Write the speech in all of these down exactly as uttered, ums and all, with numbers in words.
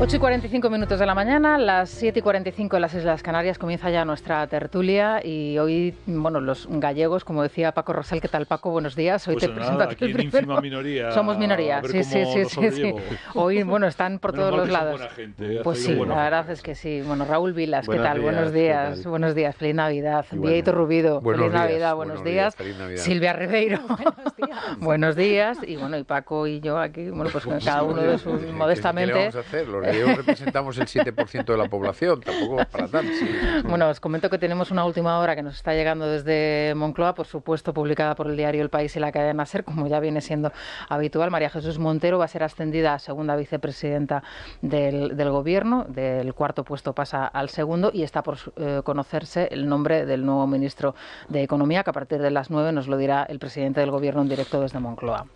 ocho y cuarenta y cinco minutos de la mañana, las siete y cuarenta y cinco en las Islas Canarias, comienza ya nuestra tertulia y hoy, bueno, los gallegos, como decía Paco Rosal, ¿qué tal, Paco? Buenos días, hoy pues te nada, presento aquí en ínfima minoría. Somos minoría, sí, sí, sí, sí, sí. Hoy, bueno, están por todos los lados. Buena gente, pues sí, buena la verdad gente. Es que sí. Bueno, Raúl Vilas, buenos ¿qué tal? Días, buenos días, tal? Buenos días, feliz Navidad. Bueno, Bieito Rubido, feliz días, Navidad, buenos, buenos días. días Navidad. Silvia Ribeiro, buenos días. Buenos días. Y bueno, y Paco y yo aquí, bueno, pues con cada uno de sus, modestamente. ¿Qué le vamos a hacer? Los gallegos representamos el siete por ciento de la población, tampoco para tanto. Sí. Bueno, os comento que tenemos una última hora que nos está llegando desde Moncloa, por supuesto publicada por el diario El País y la cadena SER, como ya viene siendo habitual. María Jesús Montero va a ser ascendida a segunda vicepresidenta del, del Gobierno, del cuarto puesto pasa al segundo y está por eh, conocerse el nombre del nuevo ministro de Economía, que a partir de las nueve nos lo dirá el presidente del Gobierno en directo desde Moncloa.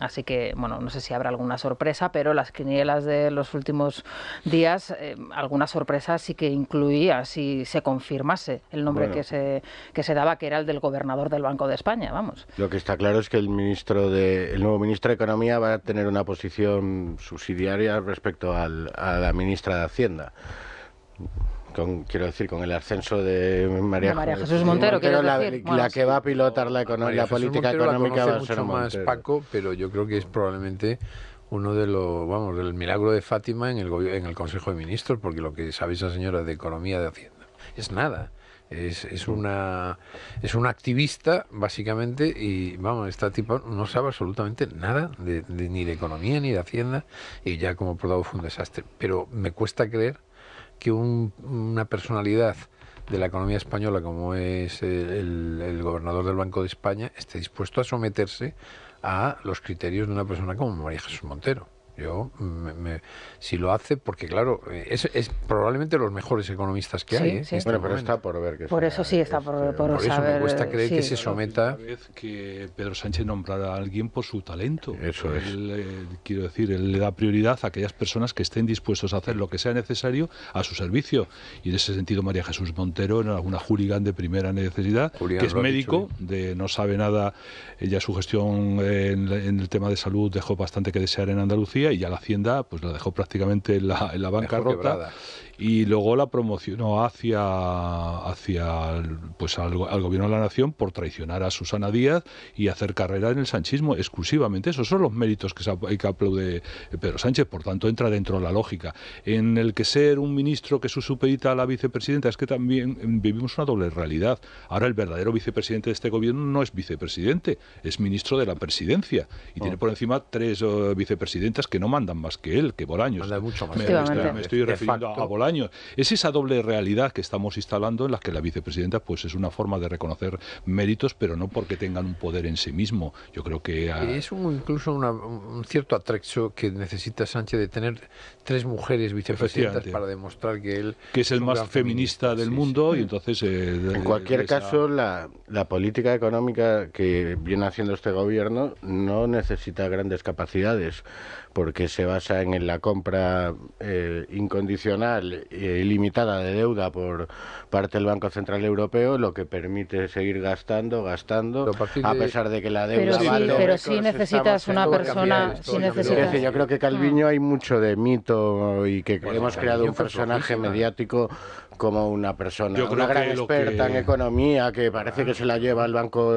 Así que, bueno, no sé si habrá alguna sorpresa, pero las quinielas de los últimos días, eh, alguna sorpresa sí que incluía, si se confirmase el nombre bueno. que, se, que se daba, que era el del gobernador del Banco de España, vamos. Lo que está claro es que el ministro de, el nuevo ministro de Economía va a tener una posición subsidiaria respecto al, a la ministra de Hacienda. Con, quiero decir, con el ascenso de María, María Jesús Montero, Montero la, decir? la, bueno, la que va a pilotar la, econo la política Montero económica la va a ser mucho más Paco, pero yo creo que es probablemente uno de los, vamos, del milagro de Fátima en el, en el Consejo de Ministros, porque lo que sabe esa señora de Economía, de Hacienda, es nada. Es, es una es una activista, básicamente, y vamos, esta tipa no sabe absolutamente nada, de, de, ni de economía, ni de Hacienda, y ya como portavoz fue un desastre. Pero me cuesta creer que un, una personalidad de la economía española como es el, el gobernador del Banco de España esté dispuesto a someterse a los criterios de una persona como María Jesús Montero. Yo, me, me, si lo hace, porque claro, es, es probablemente los mejores economistas que sí, hay. ¿eh? Sí. Este bueno, pero está por ver. Que por sea, eso sí está por, este, por, por saber. Por eso me cuesta creer sí. que se someta. Cada vez que Pedro Sánchez nombrará a alguien por su talento. Eso es. Él, eh, quiero decir, él le da prioridad a aquellas personas que estén dispuestos a hacer lo que sea necesario a su servicio. Y en ese sentido, María Jesús Montero, en alguna hooligan de primera necesidad, Julián, que es médico, de no sabe nada. Ella, su gestión en, en el tema de salud dejó bastante que desear en Andalucía. Y ya la Hacienda pues la dejó prácticamente en la, en la bancarrota y luego la promocionó hacia, hacia pues al, al Gobierno de la Nación por traicionar a Susana Díaz y hacer carrera en el sanchismo exclusivamente. Esos son los méritos que, se, que aplaude Pedro Sánchez, por tanto entra dentro de la lógica. En el que ser un ministro que se supedita a la vicepresidenta es que también vivimos una doble realidad. Ahora el verdadero vicepresidente de este Gobierno no es vicepresidente, es ministro de la presidencia y oh. tiene por encima tres uh, vicepresidentas que no mandan más que él, que Bolaños. Mucho más. Me, me, me estoy de refiriendo facto. a Bolaños. Es esa doble realidad que estamos instalando en la que la vicepresidenta pues es una forma de reconocer méritos, pero no porque tengan un poder en sí mismo. Yo creo que... A... Es un, incluso una, un cierto atrexo que necesita Sánchez de tener tres mujeres vicepresidentas para demostrar que él... Que es el más feminista, feminista del sí, mundo sí. y entonces... Eh, de, en cualquier esa... caso, la, la política económica que viene haciendo este Gobierno no necesita grandes capacidades, porque se basa en la compra eh, incondicional e ilimitada de deuda por parte del Banco Central Europeo, lo que permite seguir gastando, gastando, a pesar de que la deuda pero vale... Sí, pero sí necesitas una persona... Esto, sí necesitas. Es decir, yo creo que Calviño hay mucho de mito y que bueno, hemos creado un personaje mediático como una persona, yo una gran experta que... en economía, que parece que se la lleva al Banco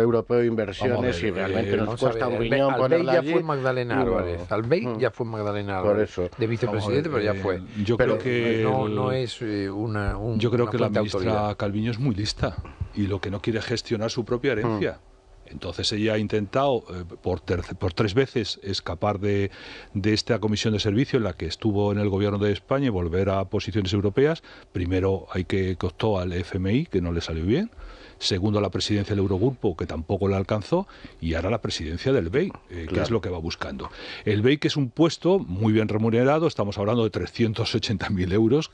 Europeo de Inversiones ver, y realmente eh, nos cuesta un riñón ponerla allí. Fue Magdalena Álvarez. Albey ya fue Magdalena Álvarez, por eso. De vicepresidente, ver, pero ya fue. Yo pero creo que no, no es una un, Yo creo una que la ministra autoridad. Calviño es muy lista y lo que no quiere es gestionar su propia herencia. Mm. Entonces ella ha intentado eh, por, por tres veces escapar de, de esta comisión de servicio en la que estuvo en el Gobierno de España y volver a posiciones europeas. Primero hay que costó al F M I, que no le salió bien. Segundo, la presidencia del Eurogrupo, que tampoco la alcanzó, y ahora la presidencia del B E I, eh, claro. que es lo que va buscando. El B E I, que es un puesto muy bien remunerado, estamos hablando de trescientos ochenta mil euros,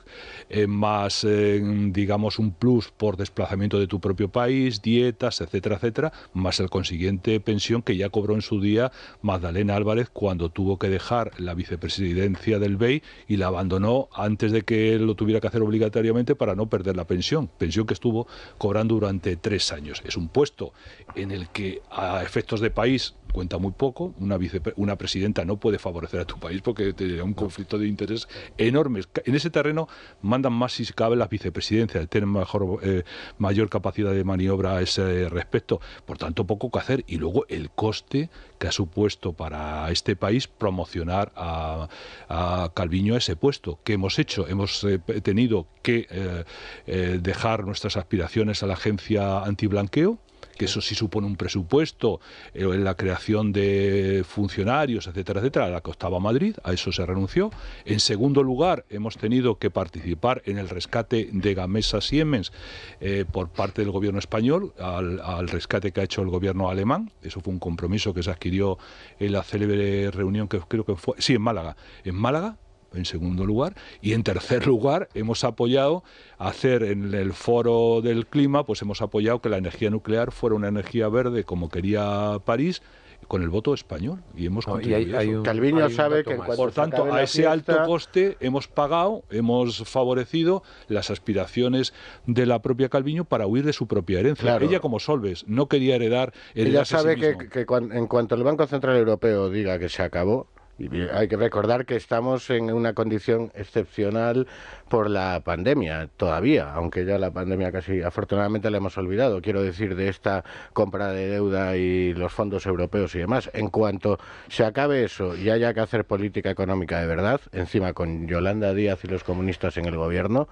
eh, más, eh, digamos, un plus por desplazamiento de tu propio país, dietas, etcétera, etcétera, más el consiguiente pensión que ya cobró en su día Magdalena Álvarez cuando tuvo que dejar la vicepresidencia del B E I y la abandonó antes de que lo tuviera que hacer obligatoriamente para no perder la pensión, pensión que estuvo cobrando durante tres años. Es un puesto en el que a efectos de país cuenta muy poco, una, vice, una presidenta no puede favorecer a tu país porque te da un conflicto de interés enorme. En ese terreno mandan más, si cabe, las vicepresidencias, tienen mejor, eh, mayor capacidad de maniobra a ese respecto, por tanto poco que hacer. Y luego el coste que ha supuesto para este país promocionar a, a Calviño a ese puesto. ¿Qué hemos hecho? Hemos eh, tenido que eh, eh, dejar nuestras aspiraciones a la agencia antiblanqueo, que eso sí supone un presupuesto, eh, la creación de funcionarios, etcétera, etcétera, a la que estaba Madrid, a eso se renunció. En segundo lugar, hemos tenido que participar en el rescate de Gamesa Siemens eh, por parte del gobierno español, al, al rescate que ha hecho el gobierno alemán. Eso fue un compromiso que se adquirió en la célebre reunión que creo que fue, sí, en Málaga, en Málaga, en segundo lugar. Y en tercer lugar, hemos apoyado hacer en el foro del clima, pues hemos apoyado que la energía nuclear fuera una energía verde como quería París, con el voto español, y hemos no, y hay, hay un, Calviño hay sabe que por tanto a ese fiesta... alto coste hemos pagado, hemos favorecido las aspiraciones de la propia Calviño para huir de su propia herencia. Claro. Ella, como Solbes, no quería heredar. Ella sabe sí que, que cuando, en cuanto el Banco Central Europeo diga que se acabó. Y hay que recordar que estamos en una condición excepcional por la pandemia todavía, aunque ya la pandemia casi afortunadamente la hemos olvidado, quiero decir, de esta compra de deuda y los fondos europeos y demás. En cuanto se acabe eso y haya que hacer política económica de verdad, encima con Yolanda Díaz y los comunistas en el gobierno,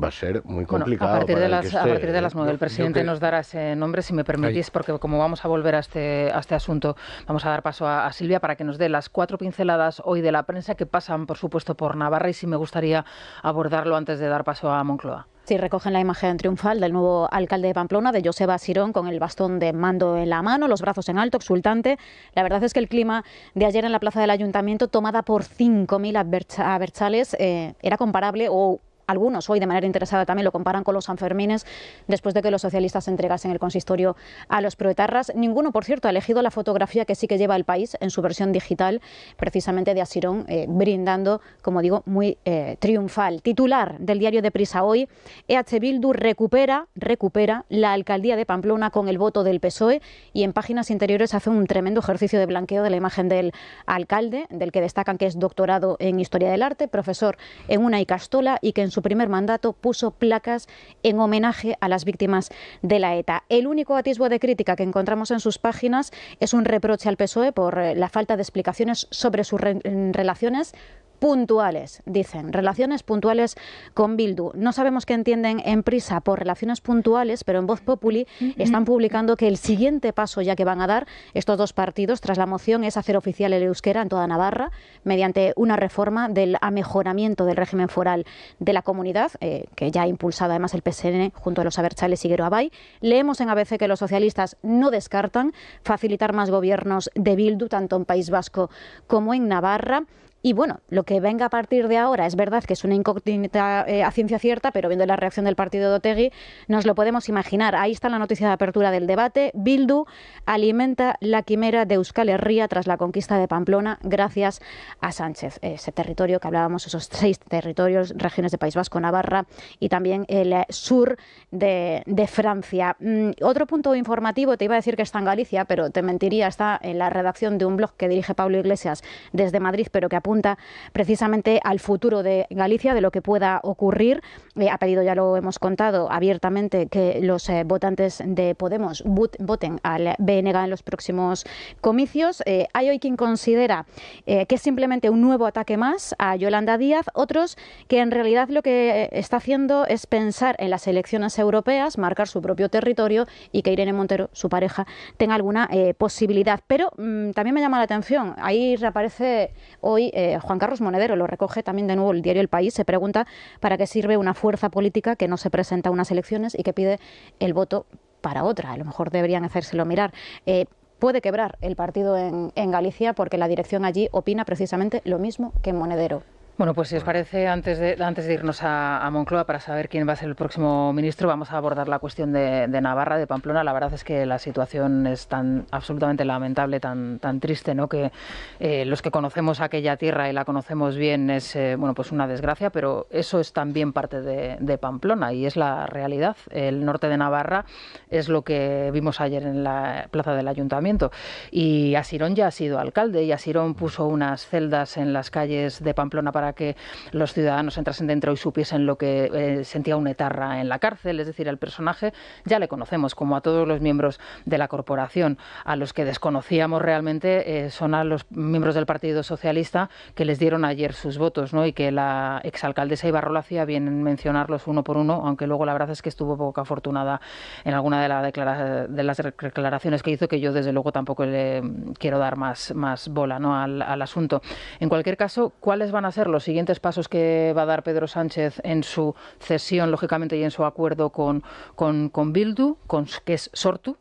va a ser muy complicado. Bueno, a partir de las, esté, a partir de las ¿no? del presidente que... nos dará ese nombre, si me permitís, porque como vamos a volver a este, a este asunto, vamos a dar paso a, a Silvia para que nos dé las cuatro pinceladas hoy de la prensa que pasan, por supuesto, por Navarra, y sí me gustaría abordarlo antes de dar paso a Moncloa. Sí, recogen la imagen triunfal del nuevo alcalde de Pamplona, de Joseba Asirón, con el bastón de mando en la mano, los brazos en alto, exultante. La verdad es que el clima de ayer en la plaza del Ayuntamiento, tomada por cinco mil abertzales, eh, era comparable o... Algunos hoy de manera interesada también lo comparan con los sanfermines después de que los socialistas entregasen el consistorio a los proetarras. Ninguno, por cierto, ha elegido la fotografía que sí que lleva El País en su versión digital, precisamente de Asirón, eh, brindando, como digo, muy eh, triunfal. Titular del diario de Prisa hoy, E H Bildu recupera, recupera la alcaldía de Pamplona con el voto del P S O E, y en páginas interiores hace un tremendo ejercicio de blanqueo de la imagen del alcalde, del que destacan que es doctorado en Historia del Arte, profesor en una Icastola y que en su primer mandato puso placas en homenaje a las víctimas de la ETA. El único atisbo de crítica que encontramos en sus páginas es un reproche al P S O E por la falta de explicaciones sobre sus re- relaciones puntuales, dicen, relaciones puntuales con Bildu. No sabemos qué entienden en Prisa por relaciones puntuales, pero en Voz Populi están publicando que el siguiente paso ya que van a dar estos dos partidos tras la moción es hacer oficial el euskera en toda Navarra mediante una reforma del amejoramiento del régimen foral de la comunidad, eh, que ya ha impulsado además el P S N junto a los abertzales y Gero Abay. Leemos en A B C que los socialistas no descartan facilitar más gobiernos de Bildu, tanto en País Vasco como en Navarra. Y bueno, lo que venga a partir de ahora es verdad que es una incógnita eh, a ciencia cierta, pero viendo la reacción del partido de Otegi nos lo podemos imaginar. Ahí está la noticia de apertura del debate. Bildu alimenta la quimera de Euskal Herria tras la conquista de Pamplona gracias a Sánchez. Ese territorio que hablábamos, esos seis territorios, regiones de País Vasco, Navarra y también el sur de, de Francia. Mm, otro punto informativo, te iba a decir que está en Galicia, pero te mentiría, está en la redacción de un blog que dirige Pablo Iglesias desde Madrid, pero que apunta apunta precisamente al futuro de Galicia, de lo que pueda ocurrir. Eh, ha pedido, ya lo hemos contado abiertamente, que los eh, votantes de Podemos voten al B N G en los próximos comicios. Eh, hay hoy quien considera eh, que es simplemente un nuevo ataque más a Yolanda Díaz, otros que en realidad lo que está haciendo es pensar en las elecciones europeas, marcar su propio territorio y que Irene Montero, su pareja, tenga alguna eh, posibilidad. Pero mmm, también me llama la atención, ahí reaparece hoy eh, Eh, Juan Carlos Monedero, lo recoge también de nuevo el diario El País, se pregunta para qué sirve una fuerza política que no se presenta a unas elecciones y que pide el voto para otra. A lo mejor deberían hacérselo mirar. Eh, puede quebrar el partido en, en Galicia porque la dirección allí opina precisamente lo mismo que Monedero. Bueno, pues si os parece, antes de, antes de irnos a, a Moncloa para saber quién va a ser el próximo ministro, vamos a abordar la cuestión de, de Navarra, de Pamplona. La verdad es que la situación es tan absolutamente lamentable, tan, tan triste, ¿no? Que eh, los que conocemos aquella tierra y la conocemos bien es eh, bueno, pues una desgracia, pero eso es también parte de, de Pamplona y es la realidad. El norte de Navarra es lo que vimos ayer en la plaza del Ayuntamiento. Y Asirón ya ha sido alcalde y Asirón puso unas celdas en las calles de Pamplona para para que los ciudadanos entrasen dentro y supiesen lo que eh, sentía un etarra en la cárcel. Es decir, al personaje ya le conocemos, como a todos los miembros de la corporación. A los que desconocíamos realmente eh, son a los miembros del Partido Socialista que les dieron ayer sus votos, ¿no? Y que la exalcaldesa Ibarrola hacía bien en mencionarlos uno por uno, aunque luego la verdad es que estuvo poco afortunada en alguna de, la declara de las declaraciones que hizo, que yo desde luego tampoco le quiero dar más, más bola, ¿no? al, al asunto. En cualquier caso, ¿cuáles van a ser los siguientes pasos que va a dar Pedro Sánchez en su cesión, lógicamente, y en su acuerdo con, con, con Bildu, con, que es Sortu?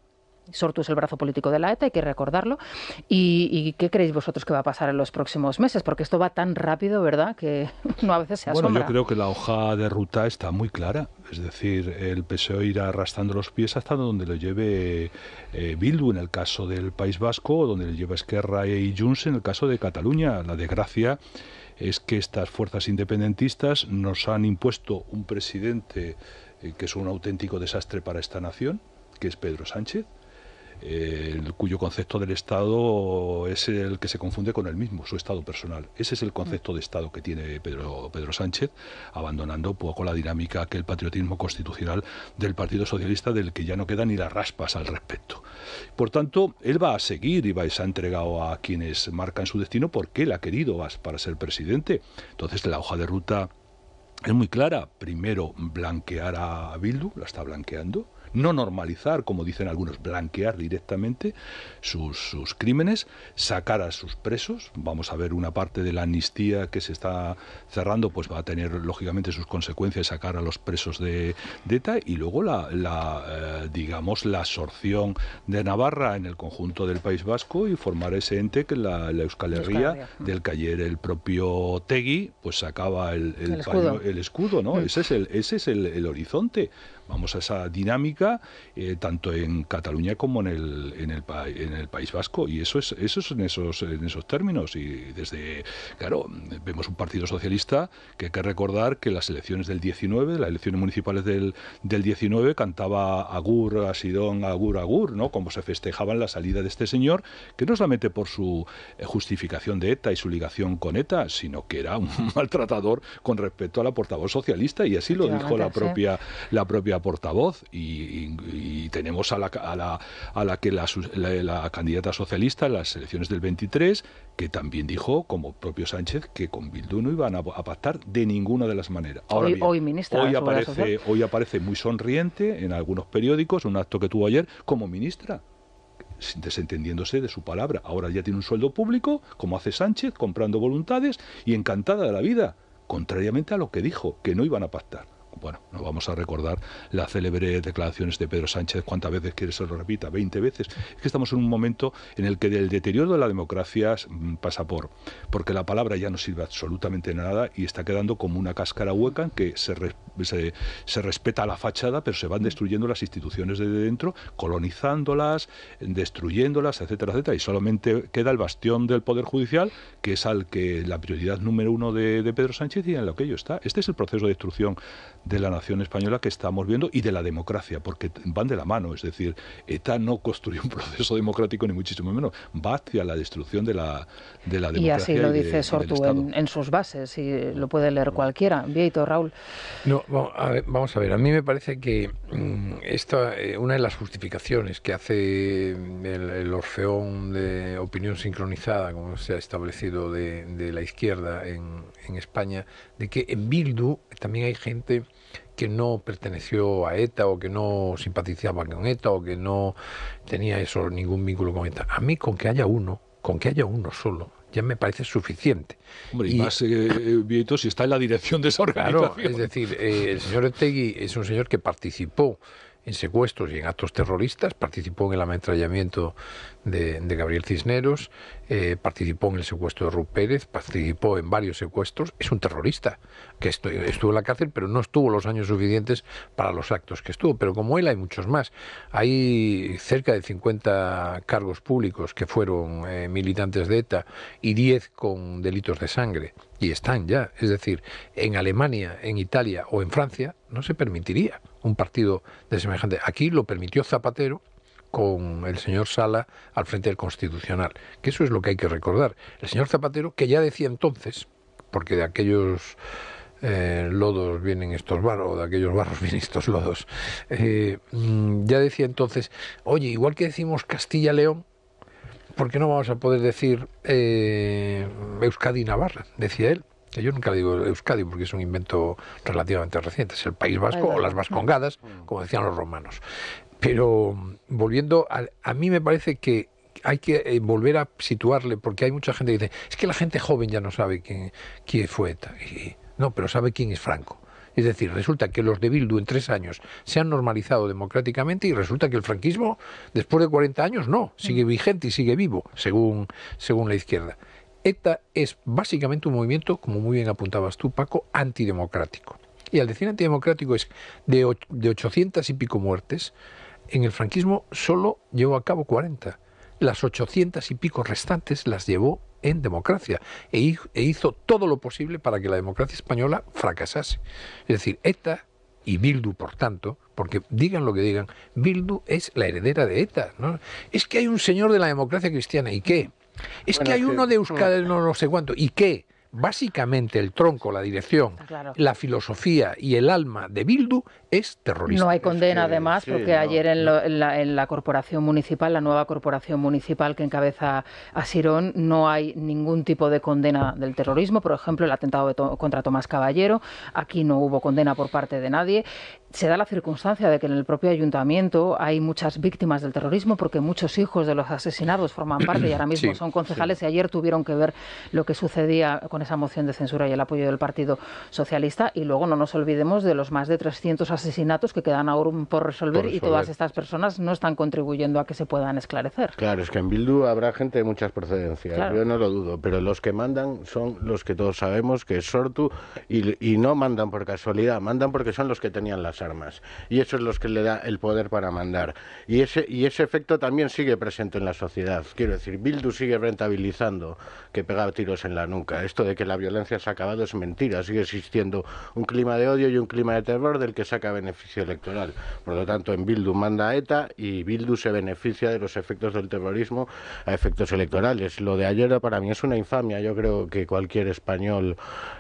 Sortu es el brazo político de la ETA, hay que recordarlo. ¿Y, y qué creéis vosotros que va a pasar en los próximos meses? Porque esto va tan rápido, ¿verdad?, que no a veces se asombra. Bueno, yo creo que la hoja de ruta está muy clara. Es decir, el P S O E irá arrastrando los pies hasta donde lo lleve eh, Bildu en el caso del País Vasco, o donde lo lleva Esquerra y Junts en el caso de Cataluña. La desgracia es que estas fuerzas independentistas nos han impuesto un presidente eh, que es un auténtico desastre para esta nación, que es Pedro Sánchez, eh, el, cuyo concepto del Estado es el que se confunde con él mismo, su Estado personal. Ese es el concepto de Estado que tiene Pedro, Pedro Sánchez, abandonando un poco la dinámica que el patriotismo constitucional del Partido Socialista, del que ya no quedan ni las raspas al respecto. Por tanto, él va a seguir y va, se ha entregado a quienes marcan su destino porque él ha querido para ser presidente. Entonces, la hoja de ruta es muy clara. Primero, blanquear a Bildu, la está blanqueando. No normalizar, como dicen algunos, blanquear directamente sus, sus crímenes, sacar a sus presos. Vamos a ver, una parte de la amnistía que se está cerrando pues va a tener lógicamente sus consecuencias, sacar a los presos de, de ETA, y luego la, la eh, digamos la absorción de Navarra en el conjunto del País Vasco y formar ese ente que es la, la Euskal Herria, del que ayer el propio Otegi pues sacaba el, el, el escudo, paño, el escudo, ¿no? Mm. Ese es el, ese es el, el horizonte. Vamos a esa dinámica eh, tanto en Cataluña como en el, en el, en el País Vasco, y eso es, eso es en, esos, en esos términos. Y desde, claro, vemos un Partido Socialista que hay que recordar que las elecciones del diecinueve, las elecciones municipales del, del diecinueve, cantaba Agur, Asirón, Agur, Agur, ¿no? Como se festejaban la salida de este señor, que no solamente por su justificación de ETA y su ligación con ETA, sino que era un maltratador con respecto a la portavoz socialista, y así lo dijo la propia, la propia portavoz. Y, y, y tenemos a la, a la, a la que la, la, la candidata socialista en las elecciones del veintitrés, que también dijo, como propio Sánchez, que con Bildu no iban a, a pactar de ninguna de las maneras. Ahora hoy, bien, hoy, ministra hoy, aparece, hoy aparece muy sonriente en algunos periódicos, un acto que tuvo ayer como ministra, desentendiéndose de su palabra. Ahora ya tiene un sueldo público, como hace Sánchez, comprando voluntades y encantada de la vida, contrariamente a lo que dijo, que no iban a pactar. Bueno, no vamos a recordar las célebres declaraciones de Pedro Sánchez. ¿Cuántas veces quiere que se lo repita? ¿veinte veces? Es que estamos en un momento en el que el deterioro de la democracia pasa por... porque la palabra ya no sirve absolutamente nada y está quedando como una cáscara hueca en que se, re, se, se respeta la fachada, pero se van destruyendo las instituciones desde dentro, colonizándolas, destruyéndolas, etcétera, etcétera. Y solamente queda el bastión del Poder Judicial, que es al que la prioridad número uno de, de Pedro Sánchez, y en lo que ello está. Este es el proceso de destrucción de la nación española que estamos viendo, y de la democracia, porque van de la mano. Es decir, ETA no construyó un proceso democrático ni muchísimo menos, va hacia la destrucción de la, de la democracia. Y así lo dice de, Sortu en, en sus bases, y lo puede leer cualquiera. Bieito, Raúl. No, vamos a ver, vamos a, ver. A mí me parece que esta, una de las justificaciones que hace el, el orfeón de opinión sincronizada, como se ha establecido, de, de la izquierda en, en España, de que en Bildu también hay gente que no perteneció a ETA, o que no simpatizaba con ETA, o que no tenía eso, ningún vínculo con ETA. A mí con que haya uno, con que haya uno solo, ya me parece suficiente. Hombre, y, y más, eh, Bieito, si está en la dirección de esa organización. Claro, es decir, eh, el señor Otegi es un señor que participó en secuestros y en actos terroristas, participó en el ametrallamiento de, de Gabriel Cisneros, eh, participó en el secuestro de Ruth Pérez, participó en varios secuestros. Es un terrorista que estuvo en la cárcel, pero no estuvo los años suficientes para los actos que estuvo. Pero como él hay muchos más. Hay cerca de cincuenta cargos públicos que fueron eh, militantes de ETA y diez con delitos de sangre. Y están ya. Es decir, en Alemania, en Italia o en Francia no se permitiría un partido de semejante. Aquí lo permitió Zapatero con el señor Sala al frente del Constitucional, que eso es lo que hay que recordar. El señor Zapatero, que ya decía entonces, porque de aquellos eh, lodos vienen estos barros, de aquellos barros vienen estos lodos, eh, ya decía entonces, oye, igual que decimos Castilla-León, ¿por qué no vamos a poder decir eh, Euskadi y Navarra? Decía él. Que yo nunca le digo Euskadi porque es un invento relativamente reciente, es el País Vasco o las Vascongadas, como decían los romanos. Pero volviendo, a, a mí me parece que hay que volver a situarle, porque hay mucha gente que dice, es que la gente joven ya no sabe quién, quién fue ETA. Y, no, pero sabe quién es Franco. Es decir, resulta que los de Bildu en tres años se han normalizado democráticamente y resulta que el franquismo después de cuarenta años no, sigue vigente y sigue vivo, según, según la izquierda. ETA es básicamente un movimiento, como muy bien apuntabas tú, Paco, antidemocrático. Y al decir antidemocrático es de ochocientas y pico muertes, en el franquismo solo llevó a cabo cuarenta. Las ochocientas y pico restantes las llevó en democracia e hizo todo lo posible para que la democracia española fracasase. Es decir, ETA y Bildu, por tanto, porque digan lo que digan, Bildu es la heredera de ETA, ¿no? Es que hay un señor de la democracia cristiana, ¿y qué? Es bueno, que hay uno de Euskadi, no, no sé cuánto, y que básicamente el tronco, la dirección, claro, la filosofía y el alma de Bildu es terrorista. No hay condena, es que, además, sí, porque no, ayer en, lo, en, la, en la corporación municipal, la nueva corporación municipal que encabeza Asirón, no hay ningún tipo de condena del terrorismo. Por ejemplo, el atentado de to- contra Tomás Caballero, aquí no hubo condena por parte de nadie. Se da la circunstancia de que en el propio ayuntamiento hay muchas víctimas del terrorismo porque muchos hijos de los asesinados forman parte y ahora mismo sí, son concejales sí. y ayer tuvieron que ver lo que sucedía con esa moción de censura y el apoyo del Partido Socialista. Y luego no nos olvidemos de los más de trescientos asesinatos que quedan aún por resolver, por resolver. Y todas estas personas no están contribuyendo a que se puedan esclarecer. Claro, es que en Bildu habrá gente de muchas procedencias, claro, yo no lo dudo, pero los que mandan son los que todos sabemos que es Sortu y, y no mandan por casualidad, mandan porque son los que tenían las armas y eso es los que le da el poder para mandar y ese, y ese efecto también sigue presente en la sociedad. Quiero decir, Bildu sigue rentabilizando que pegaba tiros en la nuca. Esto de que la violencia se ha acabado es mentira, sigue existiendo un clima de odio y un clima de terror del que saca beneficio electoral. Por lo tanto, en Bildu manda a ETA y Bildu se beneficia de los efectos del terrorismo a efectos electorales. Lo de ayer para mí es una infamia. Yo creo que cualquier español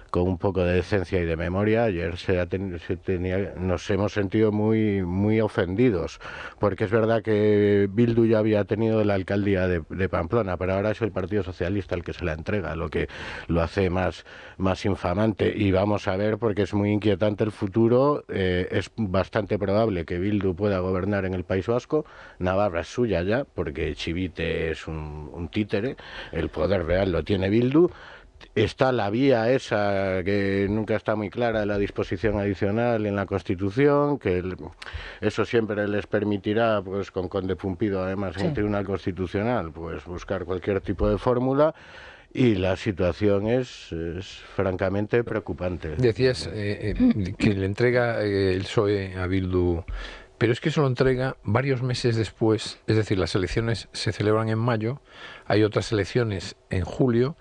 con un poco de decencia y de memoria ayer se, ten, se tenía, nos hemos sentido muy muy ofendidos porque es verdad que Bildu ya había tenido la alcaldía de, de Pamplona, pero ahora es el Partido Socialista el que se la entrega, lo que lo hace más, más infamante. Y vamos a ver, porque es muy inquietante el futuro. Eh, es bastante probable que Bildu pueda gobernar en el País Vasco. Navarra es suya ya porque Chivite es un, un títere, el poder real lo tiene Bildu. Está la vía esa que nunca está muy clara, la disposición adicional en la Constitución, que eso siempre les permitirá, pues con Conde Pumpido además sí. en el Tribunal Constitucional, pues buscar cualquier tipo de fórmula. Y la situación es, es francamente preocupante. Decías eh, eh, que le entrega eh, el P S O E a Bildu, pero es que eso lo entrega varios meses después. Es decir, las elecciones se celebran en mayo, hay otras elecciones en julio.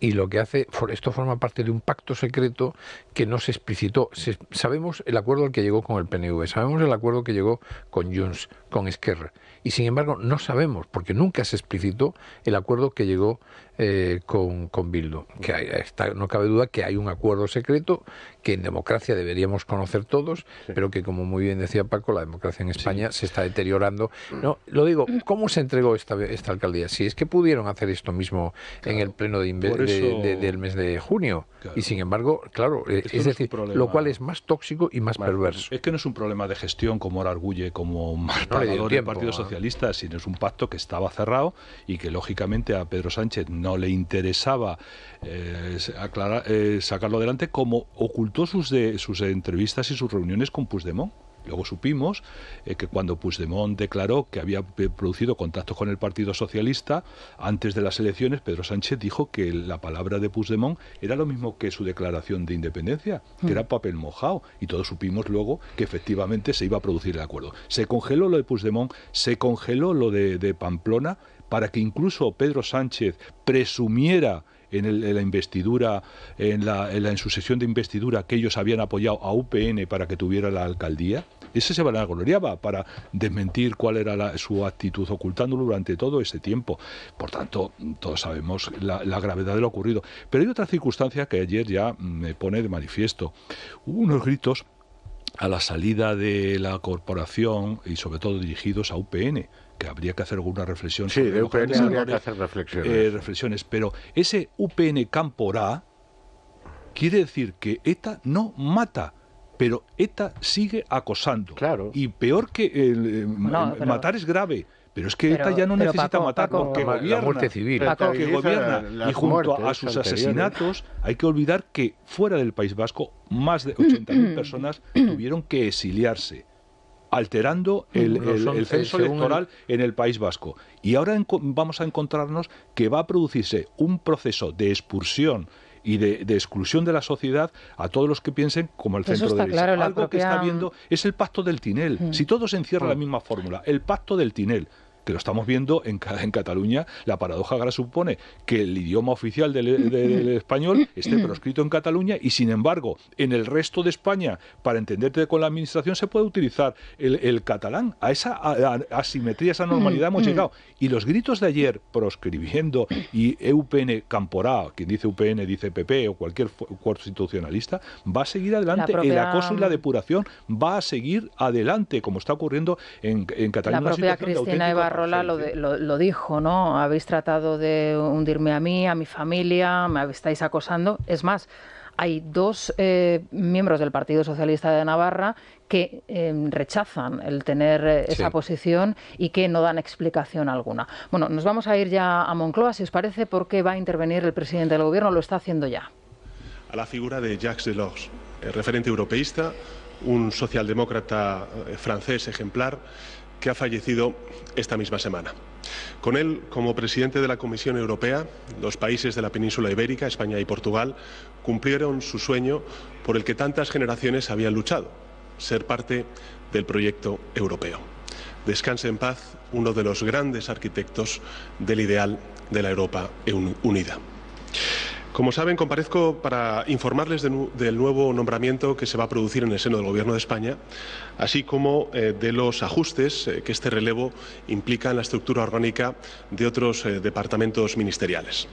Y lo que hace, esto forma parte de un pacto secreto que no se explicitó. Se, sabemos el acuerdo al que llegó con el P N V, sabemos el acuerdo que llegó con Junts, con Esquerra. Y sin embargo no sabemos, porque nunca se explicitó el acuerdo que llegó eh, con, con Bildu. Que hay, está, no cabe duda que hay un acuerdo secreto que en democracia deberíamos conocer todos, sí. pero que, como muy bien decía Paco, la democracia en España sí. se está deteriorando. No, lo digo, ¿cómo se entregó esta, esta alcaldía? Si es que pudieron hacer esto mismo claro. en el pleno de inversión. De, de, del mes de junio claro. y sin embargo, claro, es, es no decir, es lo cual es más tóxico y más bueno, perverso. Es que no es un problema de gestión como ahora arguye como mal pagador no del Partido ¿eh? Socialista, sino es un pacto que estaba cerrado y que lógicamente a Pedro Sánchez no le interesaba eh, aclarar, eh, sacarlo adelante, como ocultó sus, de, sus entrevistas y sus reuniones con Puigdemont. Luego supimos eh, que cuando Puigdemont declaró que había producido contactos con el Partido Socialista, antes de las elecciones, Pedro Sánchez dijo que la palabra de Puigdemont era lo mismo que su declaración de independencia, que era papel mojado, y todos supimos luego que efectivamente se iba a producir el acuerdo. Se congeló lo de Puigdemont, se congeló lo de, de Pamplona, para que incluso Pedro Sánchez presumiera en, el, en la investidura, en, la, en, la, en su sesión de investidura, que ellos habían apoyado a U P N para que tuviera la alcaldía. Ese se vanagloriaba para desmentir cuál era la, su actitud, ocultándolo durante todo ese tiempo. Por tanto, todos sabemos la, la gravedad de lo ocurrido. Pero hay otra circunstancia que ayer ya me pone de manifiesto. Hubo unos gritos a la salida de la corporación y sobre todo dirigidos a U P N, que habría que hacer alguna reflexión. Sí, de U P N habría que hacer reflexiones. Eh, reflexiones. Pero ese U P N Cámpora quiere decir que ETA no mata, pero ETA sigue acosando. Claro. Y peor que eh, no, pero... matar es grave. Pero es que pero, ETA ya no necesita Paco, matar Paco, porque gobierna, la muerte civil. Paco, porque gobierna la, y junto muertes, a sus asesinatos hay que olvidar que fuera del País Vasco más de ochenta mil personas tuvieron que exiliarse, alterando el, el, el censo electoral en el País Vasco. Y ahora en, vamos a encontrarnos que va a producirse un proceso de expulsión y de, de exclusión de la sociedad a todos los que piensen como el centro derecha. Claro, algo propia... que está viendo es el pacto del Tinel. Mm. Si todo se encierra en la misma fórmula, el pacto del Tinel, que lo estamos viendo en, en Cataluña, la paradoja ahora supone que el idioma oficial del, del español esté proscrito en Cataluña y, sin embargo, en el resto de España, para entenderte con la administración, se puede utilizar el, el catalán. A esa a, a asimetría, esa normalidad hemos llegado. Y los gritos de ayer proscribiendo y E U P N Camporá, quien dice U P N dice P P o cualquier constitucionalista, va a seguir adelante. Propia... El acoso y la depuración va a seguir adelante, como está ocurriendo en, en Cataluña. La propia Cristina Ibarra Rola lo, de, lo, lo dijo, ¿no? Habéis tratado de hundirme a mí, a mi familia, me estáis acosando. Es más, hay dos eh, miembros del Partido Socialista de Navarra que eh, rechazan el tener eh, esa sí. posición y que no dan explicación alguna. Bueno, nos vamos a ir ya a Moncloa, si os parece, porque va a intervenir el presidente del Gobierno, lo está haciendo ya. A la figura de Jacques Delors, el referente europeísta, un socialdemócrata francés ejemplar, que ha fallecido esta misma semana. Con él, como presidente de la Comisión Europea, los países de la península ibérica, España y Portugal, cumplieron su sueño por el que tantas generaciones habían luchado, ser parte del proyecto europeo. Descanse en paz uno de los grandes arquitectos del ideal de la Europa unida. Como saben, comparezco para informarles de nu- del nuevo nombramiento que se va a producir en el seno del Gobierno de España, así como eh, de los ajustes eh, que este relevo implica en la estructura orgánica de otros eh, departamentos ministeriales.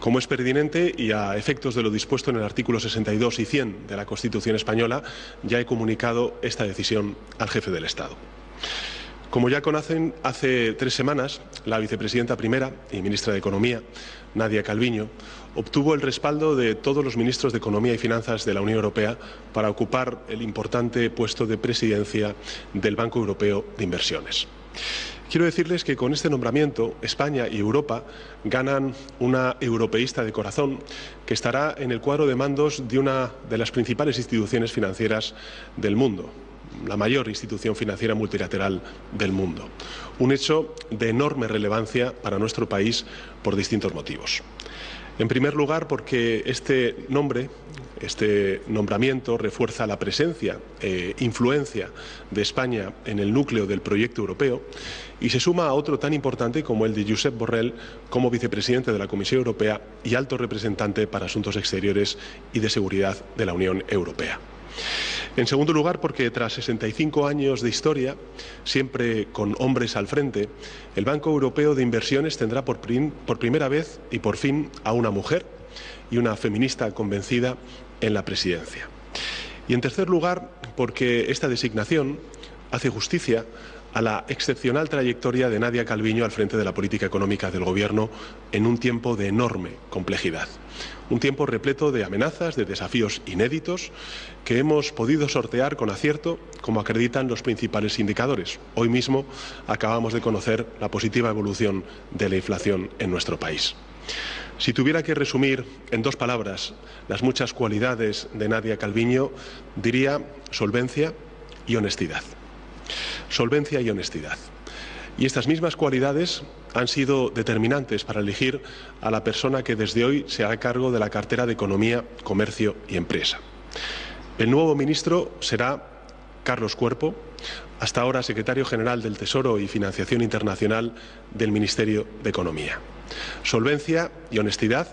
Como es pertinente y a efectos de lo dispuesto en el artículo sesenta y dos y cien de la Constitución española, ya he comunicado esta decisión al jefe del Estado. Como ya conocen, hace tres semanas, la vicepresidenta primera y ministra de Economía, Nadia Calviño, obtuvo el respaldo de todos los ministros de Economía y Finanzas de la Unión Europea para ocupar el importante puesto de presidencia del Banco Europeo de Inversiones. Quiero decirles que con este nombramiento, España y Europa ganan una europeísta de corazón que estará en el cuadro de mandos de una de las principales instituciones financieras del mundo, la mayor institución financiera multilateral del mundo. Un hecho de enorme relevancia para nuestro país por distintos motivos. En primer lugar, porque este nombre, este nombramiento refuerza la presencia e influencia de España en el núcleo del proyecto europeo y se suma a otro tan importante como el de Josep Borrell como vicepresidente de la Comisión Europea y alto representante para Asuntos Exteriores y de Seguridad de la Unión Europea. En segundo lugar, porque tras sesenta y cinco años de historia, siempre con hombres al frente, el Banco Europeo de Inversiones tendrá por, prim- por primera vez y por fin a una mujer y una feminista convencida en la presidencia. Y en tercer lugar, porque esta designación hace justicia a la excepcional trayectoria de Nadia Calviño al frente de la política económica del Gobierno en un tiempo de enorme complejidad. Un tiempo repleto de amenazas, de desafíos inéditos que hemos podido sortear con acierto, como acreditan los principales indicadores. Hoy mismo acabamos de conocer la positiva evolución de la inflación en nuestro país. Si tuviera que resumir en dos palabras las muchas cualidades de Nadia Calviño, diría solvencia, y honestidad. Solvencia y honestidad. Y estas mismas cualidades han sido determinantes para elegir a la persona que desde hoy se hará cargo de la cartera de Economía, Comercio y Empresa. El nuevo ministro será Carlos Cuerpo, hasta ahora secretario general del Tesoro y Financiación Internacional del Ministerio de Economía. Solvencia y honestidad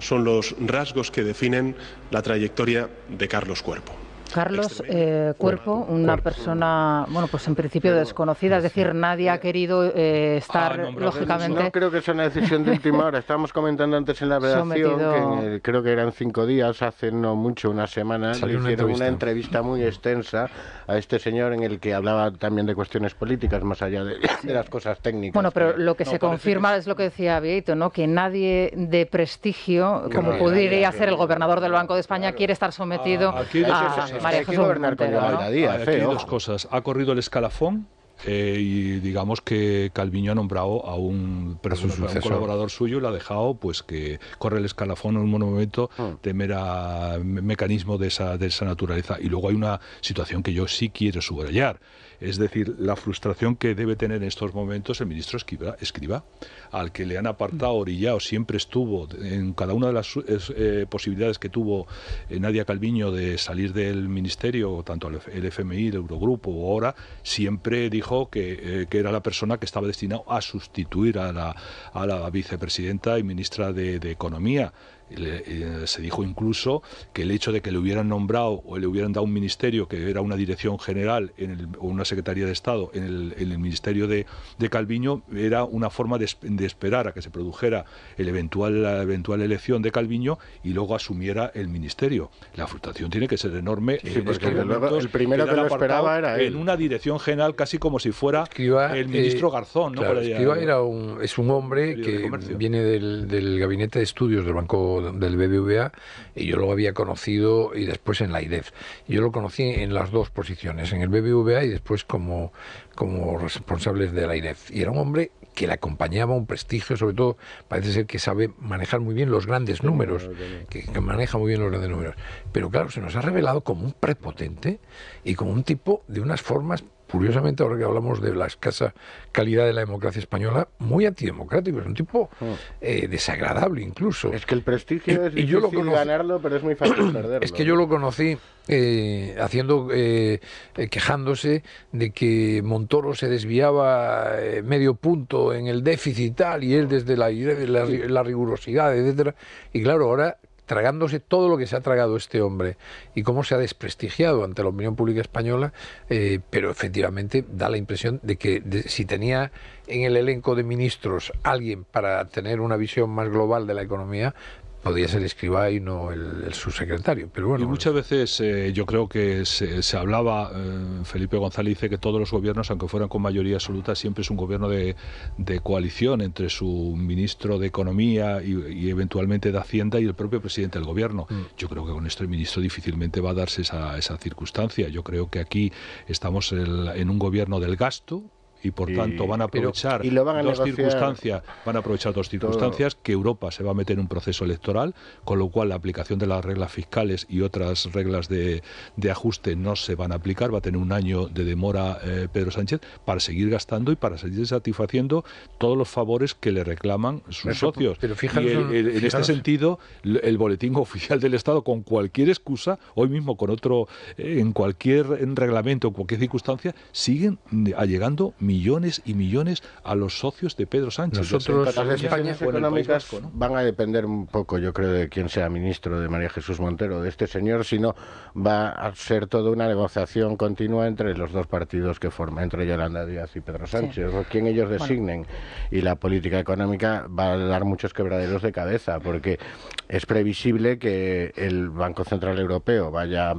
son los rasgos que definen la trayectoria de Carlos Cuerpo. Carlos eh, Cuerpo, una persona, bueno, pues en principio desconocida, es decir, nadie ha querido eh, estar, ah, no, lógicamente... No creo que sea una decisión de última hora. Estábamos comentando antes en la redacción sometido... que en el, creo que eran cinco días, hace no mucho, una semana, le hicieron una entrevista. una entrevista muy extensa a este señor en el que hablaba también de cuestiones políticas, más allá de, de las cosas técnicas. Bueno, pero lo que no, se confirma que... es lo que decía Bieito, ¿no? Que nadie de prestigio, que como no, podría ser el gobernador del Banco de España, claro, quiere estar sometido a... a... a... María Jesús Montero, ¿no? Aquí dos cosas. Ha corrido el escalafón eh, y digamos que Calviño ha nombrado a un, a su un colaborador suyo y lo ha dejado, pues, que corre el escalafón en un monumento de mera mecanismo de esa, de esa naturaleza. Y luego hay una situación que yo sí quiero subrayar. Es decir, la frustración que debe tener en estos momentos el ministro Escriba, escriba al que le han apartado, orillado, siempre estuvo en cada una de las eh, posibilidades que tuvo eh, Nadia Calviño de salir del ministerio, tanto el F M I, el Eurogrupo o ahora, siempre dijo que, eh, que era la persona que estaba destinada a sustituir a la, a la vicepresidenta y ministra de, de Economía. Le, eh, se dijo incluso que el hecho de que le hubieran nombrado o le hubieran dado un ministerio que era una dirección general en el, o una secretaría de Estado en el, en el ministerio de, de Calviño era una forma de, de esperar a que se produjera el eventual, la eventual elección de Calviño y luego asumiera el ministerio. La frustración tiene que ser enorme. Sí, en porque luego, el primero que lo esperaba era él. En una dirección general casi como si fuera Escriba, el ministro eh, Garzón. ¿No? Claro, allá, Escriba ¿no? era un, es un hombre que de viene del, del gabinete de estudios del Banco del B B V A, y yo lo había conocido y después en la I D E F. Yo lo conocí en las dos posiciones, en el B B V A y después como, como responsables de la I D E F. Y era un hombre que le acompañaba un prestigio, sobre todo parece ser que sabe manejar muy bien los grandes números, que, que maneja muy bien los grandes números. Pero claro, se nos ha revelado como un prepotente y como un tipo de unas formas, curiosamente, ahora que hablamos de la escasa calidad de la democracia española, muy antidemocrático, es un tipo eh, desagradable incluso. Es que el prestigio es difícil ganarlo, pero es muy fácil perderlo. Es que yo lo conocí eh, haciendo eh, quejándose de que Montoro se desviaba eh, medio punto en el déficit tal, y él desde la, la, la rigurosidad, etcétera. Y claro, ahora... tragándose todo lo que se ha tragado este hombre y cómo se ha desprestigiado ante la opinión pública española, eh, pero efectivamente da la impresión de que de, si tenía en el elenco de ministros alguien para tener una visión más global de la economía, podría ser Escribá y no el, el subsecretario. Pero bueno, y muchas veces eh, yo creo que se, se hablaba, eh, Felipe González dice que todos los gobiernos, aunque fueran con mayoría absoluta, siempre es un gobierno de, de coalición entre su ministro de Economía y, y eventualmente de Hacienda y el propio presidente del gobierno. Mm. Yo creo que con este ministro difícilmente va a darse esa, esa circunstancia. Yo creo que aquí estamos el, en un gobierno del gasto, y por tanto van a aprovechar Pero, y lo van a dos circunstancias van a aprovechar dos circunstancias todo. Que Europa se va a meter en un proceso electoral, con lo cual la aplicación de las reglas fiscales y otras reglas de, de ajuste no se van a aplicar, va a tener un año de demora eh, Pedro Sánchez para seguir gastando y para seguir satisfaciendo todos los favores que le reclaman sus Eso, socios. Pero fíjate, y el, el, en este sentido el boletín oficial del Estado, con cualquier excusa, hoy mismo con otro, eh, en cualquier en reglamento, en cualquier circunstancia, siguen allegando millones y millones a los socios de Pedro Sánchez. Nosotros, las decisiones económicas Vasco, ¿no? van a depender un poco, yo creo, de quién sea ministro, de María Jesús Montero, de este señor, sino va a ser toda una negociación continua entre los dos partidos que forman, entre Yolanda Díaz y Pedro Sánchez, sí. o quien ellos designen. Bueno. Y la política económica va a dar muchos quebraderos de cabeza, porque es previsible que el Banco Central Europeo vaya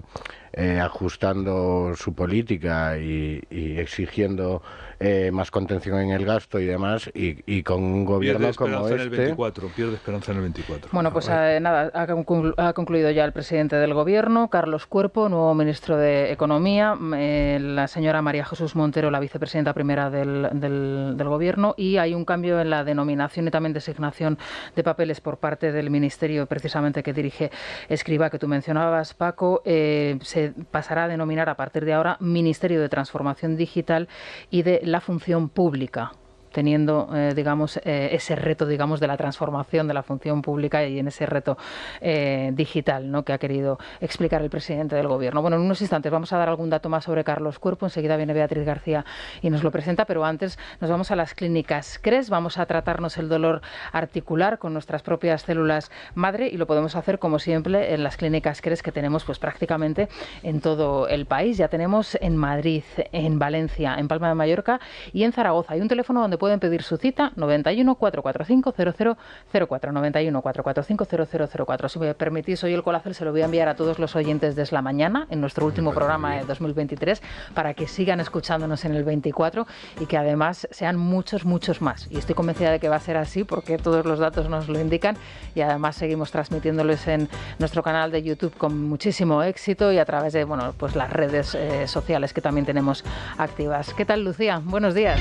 eh, ajustando su política y, y exigiendo eh, más contención en el gasto y demás, y, y con un gobierno como este... veinticuatro, pierde esperanza en el veinticuatro. Bueno, pues eh, nada, ha concluido ya el presidente del gobierno, Carlos Cuerpo, nuevo ministro de Economía, eh, la señora María Jesús Montero, la vicepresidenta primera del, del, del gobierno, y hay un cambio en la denominación y también designación de papeles por parte del ministerio precisamente que dirige Escrivá, que tú mencionabas, Paco. Eh, se pasará a denominar a partir de ahora Ministerio de Transformación Digital y de la Función Pública, teniendo eh, digamos eh, ese reto digamos de la transformación de la función pública y en ese reto eh, digital, ¿no?, que ha querido explicar el presidente del gobierno. Bueno, en unos instantes vamos a dar algún dato más sobre Carlos Cuerpo, enseguida viene Beatriz García y nos lo presenta, pero antes nos vamos a las clínicas CRES, vamos a tratarnos el dolor articular con nuestras propias células madre y lo podemos hacer como siempre en las clínicas CRES que tenemos pues prácticamente en todo el país. Ya tenemos en Madrid, en Valencia, en Palma de Mallorca y en Zaragoza. Hay un teléfono donde pueden pedir su cita, noventa y uno, cuatrocientos cuarenta y cinco, cero cero cero cuatro, noventa y uno, cuatrocientos cuarenta y cinco, cero cero cero cuatro. Si me permitís, hoy el colafel se lo voy a enviar a todos los oyentes desde la mañana, en nuestro último programa de dos mil veintitrés, para que sigan escuchándonos en el veinticuatro y que además sean muchos, muchos más. Y estoy convencida de que va a ser así porque todos los datos nos lo indican y además seguimos transmitiéndoles en nuestro canal de YouTube con muchísimo éxito y a través de, bueno, pues las redes eh, sociales que también tenemos activas. ¿Qué tal, Lucía? Buenos días.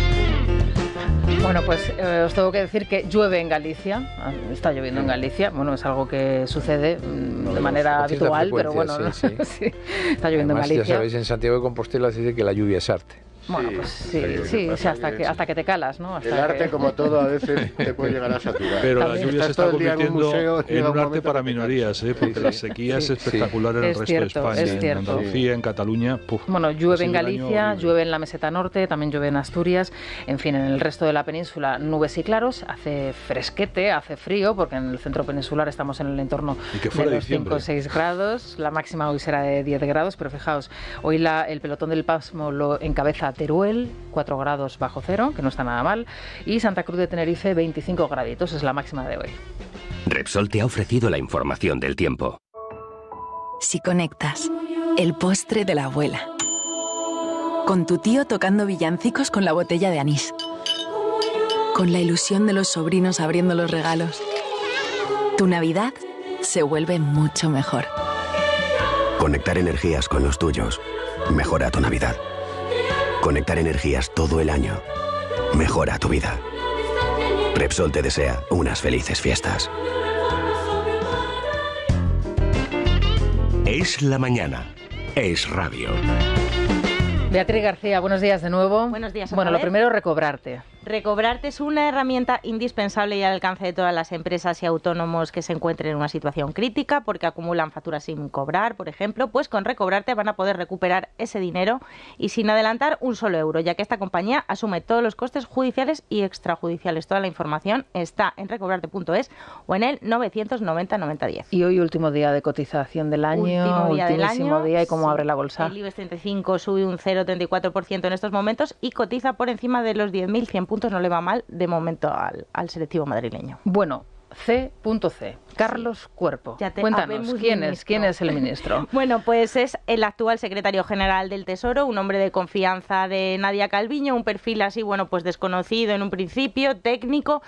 Bueno, pues eh, os tengo que decir que llueve en Galicia, está lloviendo en Galicia, bueno, es algo que sucede no, de manera habitual, pero bueno, sí, ¿no? sí. sí, está lloviendo. Además, en Galicia. Ya sabéis, en Santiago de Compostela se dice que la lluvia es arte. Bueno, pues sí, sí, sí, sí, sí hasta, que, hasta que te calas, ¿no? Hasta el arte, que... como todo, a veces te puede llegar a saturar. Pero también la lluvia se está convirtiendo en un, museo, en un arte para minorías, ¿eh? Porque sí, sí. las sequías sí. espectaculares sí. en el resto cierto, de España, es en Andalucía, sí. en Cataluña... Puf, bueno, llueve en Galicia, año, llueve en la meseta norte, también llueve en Asturias, en fin, en el resto de la península nubes y claros, hace fresquete, hace frío, porque en el centro peninsular estamos en el entorno de los cinco o seis grados, la máxima hoy será de diez grados, pero fijaos, hoy la, el pelotón del Pasmo lo encabeza Teruel, cuatro grados bajo cero, que no está nada mal, y Santa Cruz de Tenerife, veinticinco graditos, es la máxima de hoy. Repsol te ha ofrecido la información del tiempo. Si conectas el postre de la abuela con tu tío tocando villancicos con la botella de anís, con la ilusión de los sobrinos abriendo los regalos, tu Navidad se vuelve mucho mejor. Conectar energías con los tuyos mejora tu Navidad. Conectar energías todo el año mejora tu vida. Repsol te desea unas felices fiestas. Es la mañana. Es radio. Beatriz García, buenos días de nuevo. Buenos días. Bueno, lo primero, recobrarte. Recobrarte es una herramienta indispensable y al alcance de todas las empresas y autónomos que se encuentren en una situación crítica porque acumulan facturas sin cobrar, por ejemplo, pues con Recobrarte van a poder recuperar ese dinero y sin adelantar un solo euro, ya que esta compañía asume todos los costes judiciales y extrajudiciales. Toda la información está en recobrarte punto es o en el novecientos noventa, noventa, diez. Y hoy último día de cotización del año, último día del año, día y cómo sí, abre la bolsa. El IBEX treinta y cinco sube un cero coma treinta y cuatro por ciento en estos momentos y cotiza por encima de los diez mil cien puntos, no le va mal de momento al, al selectivo madrileño. Bueno, C punto C. Carlos Cuerpo. Te, Cuéntanos, ¿quién es, ¿quién es el ministro? Bueno, pues es el actual secretario general del Tesoro, un hombre de confianza de Nadia Calviño, un perfil así, bueno, pues desconocido en un principio, técnico,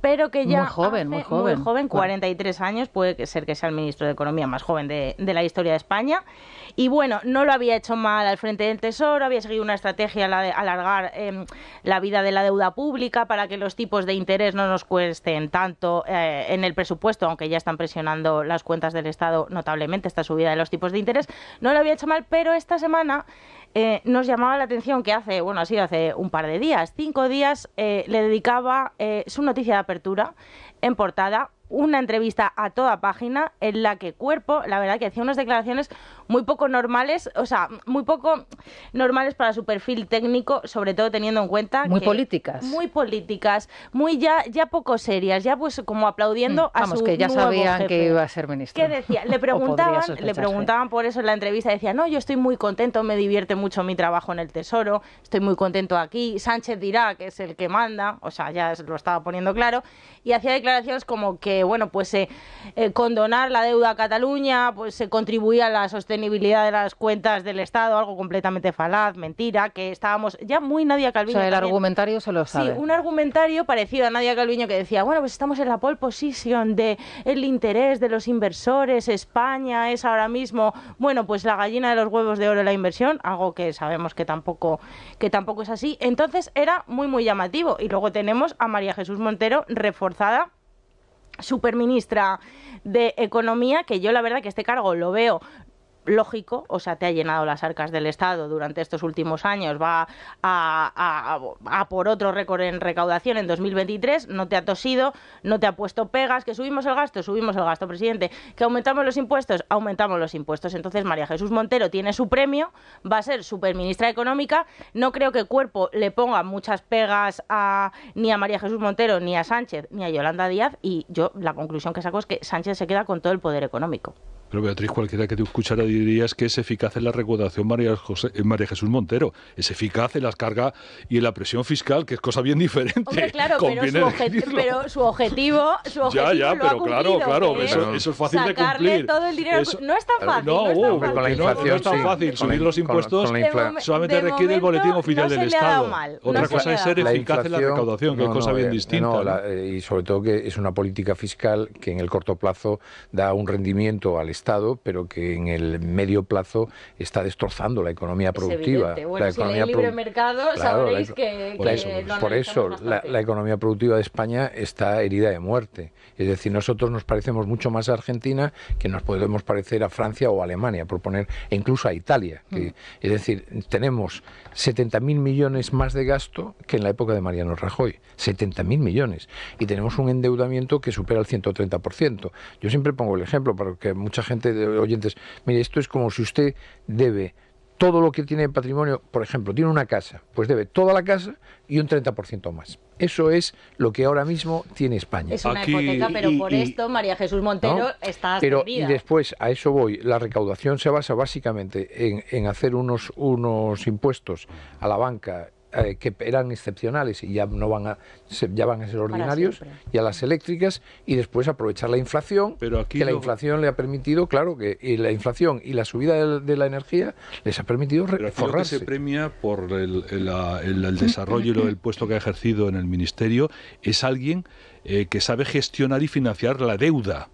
pero que ya muy joven, muy joven, muy joven, cuarenta y tres años, puede ser que sea el ministro de Economía más joven de, de la historia de España. Y bueno, no lo había hecho mal al frente del Tesoro, había seguido una estrategia la de alargar eh, la vida de la deuda pública para que los tipos de interés no nos cuesten tanto eh, en el presupuesto, aunque ya están presionando las cuentas del Estado notablemente esta subida de los tipos de interés. No lo había hecho mal, pero esta semana... Eh, nos llamaba la atención que hace, bueno, ha sido hace un par de días, cinco días, eh, le dedicaba eh, su noticia de apertura en portada, una entrevista a toda página en la que Cuerpo, la verdad que hacía unas declaraciones muy poco normales, o sea, muy poco normales para su perfil técnico, sobre todo teniendo en cuenta muy que... políticas. Muy políticas, muy ya ya poco serias, ya pues como aplaudiendo mm, a vamos, su que ya nuevo sabían jefe. Que iba a ser ministro. ¿Qué decía? Le preguntaban, le preguntaban por eso en la entrevista, decía, no, yo estoy muy contento, me divierte mucho mi trabajo en el Tesoro, estoy muy contento aquí, Sánchez dirá que es el que manda, o sea, ya lo estaba poniendo claro, y hacía declaraciones como que, bueno, pues eh, eh, condonar la deuda a Cataluña, pues se eh, contribuía a la sostenibilidad sostenibilidad de las cuentas del Estado, algo completamente falaz, mentira, que estábamos ya muy Nadia Calviño. O sea, el también. Argumentario se lo sabe. Sí, un argumentario parecido a Nadia Calviño que decía, bueno, pues estamos en la pole position de el interés de los inversores, España es ahora mismo, bueno, pues la gallina de los huevos de oro de la inversión, algo que sabemos que tampoco, que tampoco es así. Entonces era muy, muy llamativo. Y luego tenemos a María Jesús Montero reforzada, superministra de Economía, que yo la verdad que este cargo lo veo lógico, o sea, te ha llenado las arcas del Estado durante estos últimos años, va a, a, a por otro récord en recaudación en dos mil veintitrés, no te ha tosido, no te ha puesto pegas, que subimos el gasto, subimos el gasto, presidente, que aumentamos los impuestos, aumentamos los impuestos. Entonces María Jesús Montero tiene su premio, va a ser superministra económica, no creo que Cuerpo le ponga muchas pegas a, ni a María Jesús Montero, ni a Sánchez, ni a Yolanda Díaz, y yo la conclusión que saco es que Sánchez se queda con todo el poder económico. Pero Beatriz, cualquiera que te escuchara dirías que es eficaz en la recaudación María, José, María Jesús Montero, es eficaz en las cargas y en la presión fiscal, que es cosa bien diferente. Hombre, claro, pero su, objet pero su objetivo, su objetivo ya, ya, lo pero ha cumplido, claro, claro, eso, eso es fácil de cumplir. Todo el dinero eso, no es tan fácil. No, no, oh, con la inflación, no, no es tan fácil. Sí, subir los impuestos solamente requiere el boletín oficial no del Estado. Mal, Otra no cosa se es ser eficaz en la recaudación, que no, es cosa no, bien eh, distinta. No, la, eh, y sobre todo que es una política fiscal que en el corto plazo da un rendimiento al Estado. Estado, pero que en el medio plazo está destrozando la economía productiva. Bueno, la economía si libre mercado claro, sabréis que... Por que eso, lo por eso la, la economía productiva de España está herida de muerte. Es decir, nosotros nos parecemos mucho más a Argentina que nos podemos parecer a Francia o a Alemania, por poner, e incluso a Italia. Que, mm. Es decir, tenemos setenta mil millones más de gasto que en la época de Mariano Rajoy. setenta mil millones. Y tenemos un endeudamiento que supera el ciento treinta por ciento. Yo siempre pongo el ejemplo para que mucha gente de oyentes, mire, esto es como si usted debe todo lo que tiene de patrimonio, por ejemplo, tiene una casa, pues debe toda la casa y un treinta por ciento más. Eso es lo que ahora mismo tiene España. Es una Aquí, hipoteca, pero y, por y, esto María Jesús Montero ¿no? está pero Y después, a eso voy, la recaudación se basa básicamente en, en hacer unos, unos impuestos a la banca eh, que eran excepcionales y ya, no van a, se, ya van a ser ordinarios, y a las eléctricas, y después aprovechar la inflación, pero aquí que no... la inflación le ha permitido, claro, que y la inflación y la subida de, de la energía les ha permitido reforrarse. Lo que se premia por el, el, el, el desarrollo y el puesto que ha ejercido en el Ministerio es alguien eh, que sabe gestionar y financiar la deuda.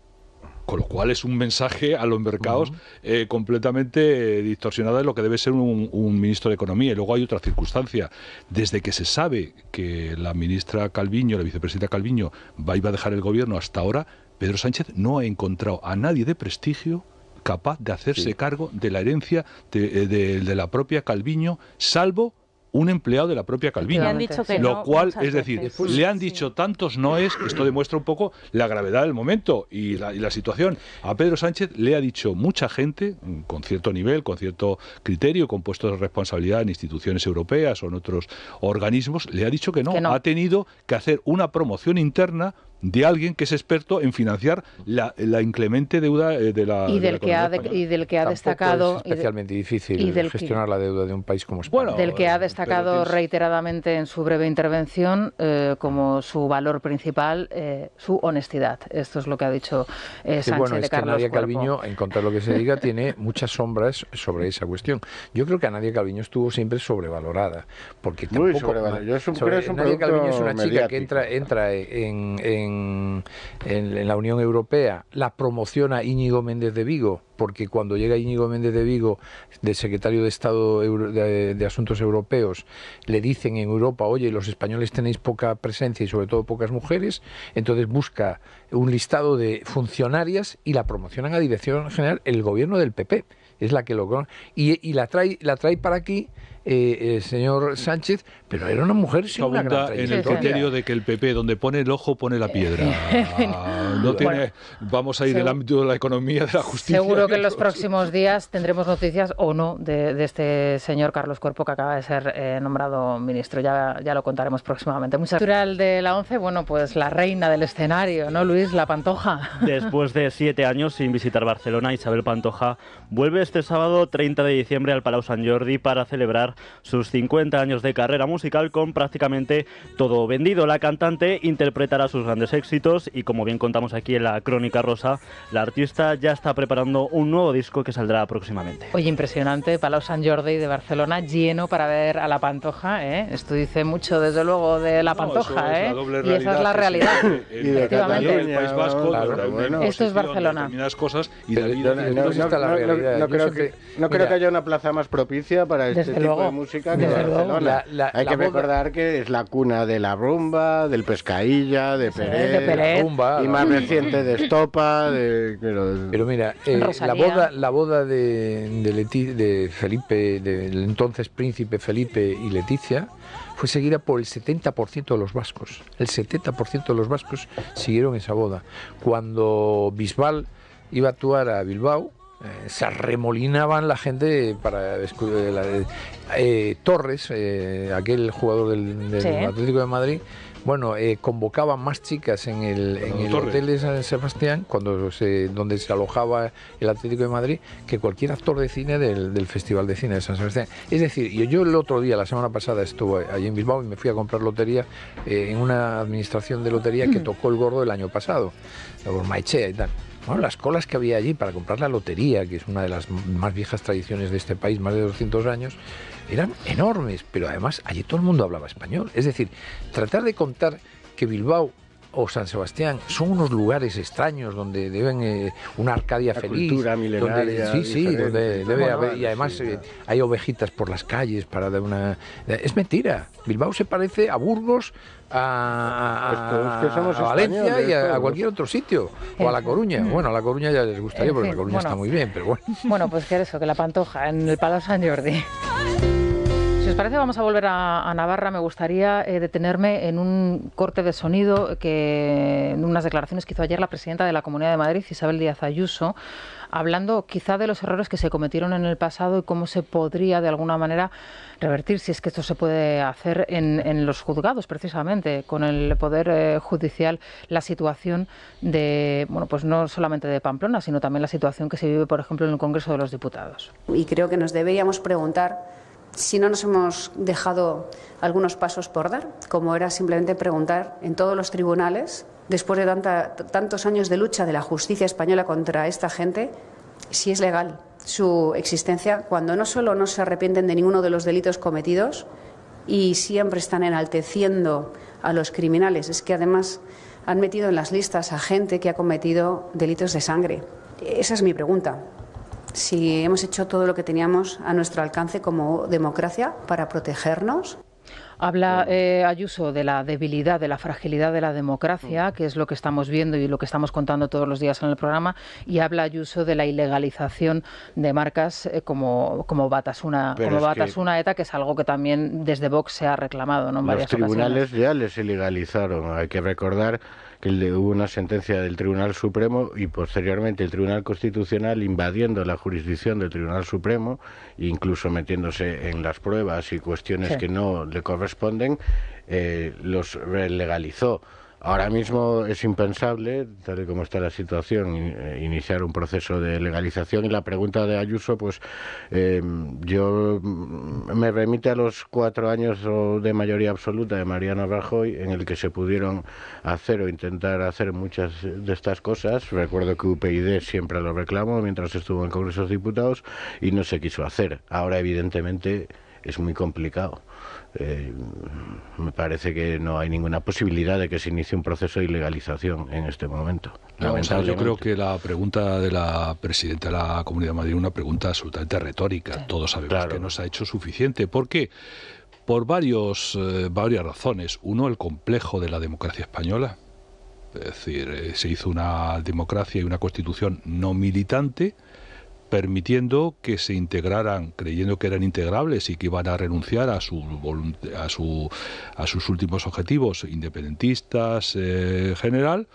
Con lo cual es un mensaje a los mercados uh-huh. eh, completamente distorsionado de lo que debe ser un, un ministro de Economía. Y luego hay otra circunstancia. Desde que se sabe que la ministra Calviño, la vicepresidenta Calviño, va, iba a dejar el gobierno hasta ahora, Pedro Sánchez no ha encontrado a nadie de prestigio capaz de hacerse sí. cargo de la herencia de, de, de la propia Calviño, salvo un empleado de la propia Calviño, lo no, cual, es decir, veces. le han dicho sí. tantos noes, esto demuestra un poco la gravedad del momento y la, y la situación. A Pedro Sánchez le ha dicho mucha gente, con cierto nivel, con cierto criterio, con puestos de responsabilidad en instituciones europeas o en otros organismos, le ha dicho que no, que no. Ha tenido que hacer una promoción interna de alguien que es experto en financiar la, la inclemente deuda de la y del de la que ha de, y del que ha Tampoco destacado es especialmente y de, difícil y del gestionar que, la deuda de un país como España bueno, del que ha destacado tienes... reiteradamente en su breve intervención eh, como su valor principal eh, su honestidad. Esto es lo que ha dicho eh, Sánchez sí, bueno, de es Carlos que Nadia Cuerpo. Calviño, en contra de lo que se diga, tiene muchas sombras sobre esa cuestión. Yo creo que a Nadia Calviño estuvo siempre sobrevalorada porque Muy tampoco Yo sobre, es un Nadia Calviño es una mediático. chica que entra entra en, en En, en la Unión Europea, la promociona Íñigo Méndez de Vigo, porque cuando llega Íñigo Méndez de Vigo, del secretario de Estado de, de Asuntos Europeos, le dicen en Europa, oye, los españoles tenéis poca presencia y sobre todo pocas mujeres, entonces busca un listado de funcionarias y la promocionan a dirección general, el gobierno del P P, es la que lo... Y, y la trae, la trae para aquí... Eh, el señor Sánchez, pero era una mujer sin una gran trayectoria. En el criterio de que el P P, donde pone el ojo, pone la piedra. No tiene, bueno, vamos a ir del ámbito de la economía, de la justicia. Seguro que en los próximos días tendremos noticias o no de, de este señor Carlos Cuerpo, que acaba de ser eh, nombrado ministro. Ya, ya lo contaremos próximamente. Muchas gracias. De la once, bueno, pues la reina del escenario, ¿no, Luis? La Pantoja. Después de siete años sin visitar Barcelona, Isabel Pantoja vuelve este sábado treinta de diciembre al Palau Sant Jordi para celebrar sus cincuenta años de carrera musical con prácticamente todo vendido. La cantante interpretará sus grandes éxitos y, como bien contamos aquí en la Crónica Rosa, la artista ya está preparando un nuevo disco que saldrá próximamente. Oye, impresionante, Palau Sant Jordi de Barcelona lleno para ver a La Pantoja, ¿eh? Esto dice mucho, desde luego, de La Pantoja, no, ¿eh? Es y esa es la realidad. Y de Cataluña, el País Vasco, claro, la bueno, esto es Barcelona. Cosas y David, no, no, no, no, la realidad. No, no creo, que, no creo que haya una plaza más propicia para este desde tipo luego, de música que Barcelona. La, la, Hay la que recordar que es la cuna de la rumba, del Pescailla, de Pérez, de Pérez. Rumba, y más reciente de Estopa. De, pero, pero mira, eh, la boda, la boda de, de, Leti, de Felipe, del de entonces príncipe Felipe y Leticia, fue seguida por el setenta por ciento de los vascos. El setenta por ciento de los vascos siguieron esa boda. Cuando Bisbal iba a actuar a Bilbao, eh, se arremolinaban la gente para eh, eh, Torres, eh, aquel jugador del, del sí. Atlético de Madrid, bueno, eh, convocaban más chicas en el, en el hotel de San Sebastián, cuando se, donde se alojaba el Atlético de Madrid, que cualquier actor de cine del, del Festival de Cine de San Sebastián. Es decir, yo, yo el otro día, la semana pasada, estuve allí en Bilbao y me fui a comprar lotería eh, en una administración de lotería mm. que tocó el gordo el año pasado, por Maichea y tal. Bueno, las colas que había allí para comprar la lotería, que es una de las más viejas tradiciones de este país, más de doscientos años, eran enormes, pero además allí todo el mundo hablaba español. Es decir, tratar de contar que Bilbao o San Sebastián son unos lugares extraños donde deben eh, una Arcadia la feliz, cultura milenaria, donde, sí, sí, donde debe haber, y además sí, eh, hay ovejitas por las calles para dar una. Es mentira. Bilbao se parece a Burgos, a, pues que somos a Valencia y a, a cualquier otro sitio, o a La Coruña. Bueno, a La Coruña ya les gustaría, en porque fin, La Coruña bueno, está muy bien, pero bueno. Bueno, pues que eso, que La Pantoja en el Palau Sant Jordi. Si os parece, vamos a volver a, a Navarra. Me gustaría eh, detenerme en un corte de sonido que, en unas declaraciones que hizo ayer la presidenta de la Comunidad de Madrid, Isabel Díaz Ayuso, hablando quizá de los errores que se cometieron en el pasado y cómo se podría de alguna manera revertir, si es que esto se puede hacer en, en los juzgados, precisamente, con el Poder eh, Judicial, la situación de, bueno, pues no solamente de Pamplona, sino también la situación que se vive, por ejemplo, en el Congreso de los Diputados. Y creo que nos deberíamos preguntar si no nos hemos dejado algunos pasos por dar, como era simplemente preguntar en todos los tribunales, después de tanta, tantos años de lucha de la justicia española contra esta gente, si es legal su existencia, cuando no solo no se arrepienten de ninguno de los delitos cometidos y siempre están enalteciendo a los criminales, es que además han metido en las listas a gente que ha cometido delitos de sangre. Esa es mi pregunta. Si hemos hecho todo lo que teníamos a nuestro alcance como democracia para protegernos. Habla eh, Ayuso de la debilidad, de la fragilidad de la democracia, que es lo que estamos viendo y lo que estamos contando todos los días en el programa, y habla Ayuso de la ilegalización de marcas eh, como, como Batasuna, como Batasuna ETA, que es algo que también desde Vox se ha reclamado, ¿no? En varias ocasiones. Los tribunales ya les ilegalizaron, hay que recordar que hubo una sentencia del Tribunal Supremo y posteriormente el Tribunal Constitucional invadiendo la jurisdicción del Tribunal Supremo, incluso metiéndose en las pruebas y cuestiones sí. que no le corresponden, eh, los legalizó. Ahora mismo es impensable, tal y como está la situación, iniciar un proceso de legalización. Y la pregunta de Ayuso, pues eh, yo me remite a los cuatro años de mayoría absoluta de Mariano Rajoy, en el que se pudieron hacer o intentar hacer muchas de estas cosas. Recuerdo que U P N siempre lo reclamó mientras estuvo en Congreso de Diputados y no se quiso hacer. Ahora, evidentemente, es muy complicado. Eh, me parece que no hay ninguna posibilidad de que se inicie un proceso de ilegalización en este momento. No, o sea, yo creo que la pregunta de la presidenta de la Comunidad de Madrid es una pregunta absolutamente retórica. Todos sabemos claro. que no se ha hecho suficiente. ¿Por qué? Por varios, eh, varias razones. Uno, el complejo de la democracia española. Es decir, eh, se hizo una democracia y una constitución no militante, permitiendo que se integraran, creyendo que eran integrables y que iban a renunciar a, su, a, su, a sus últimos objetivos independentistas, eh, general,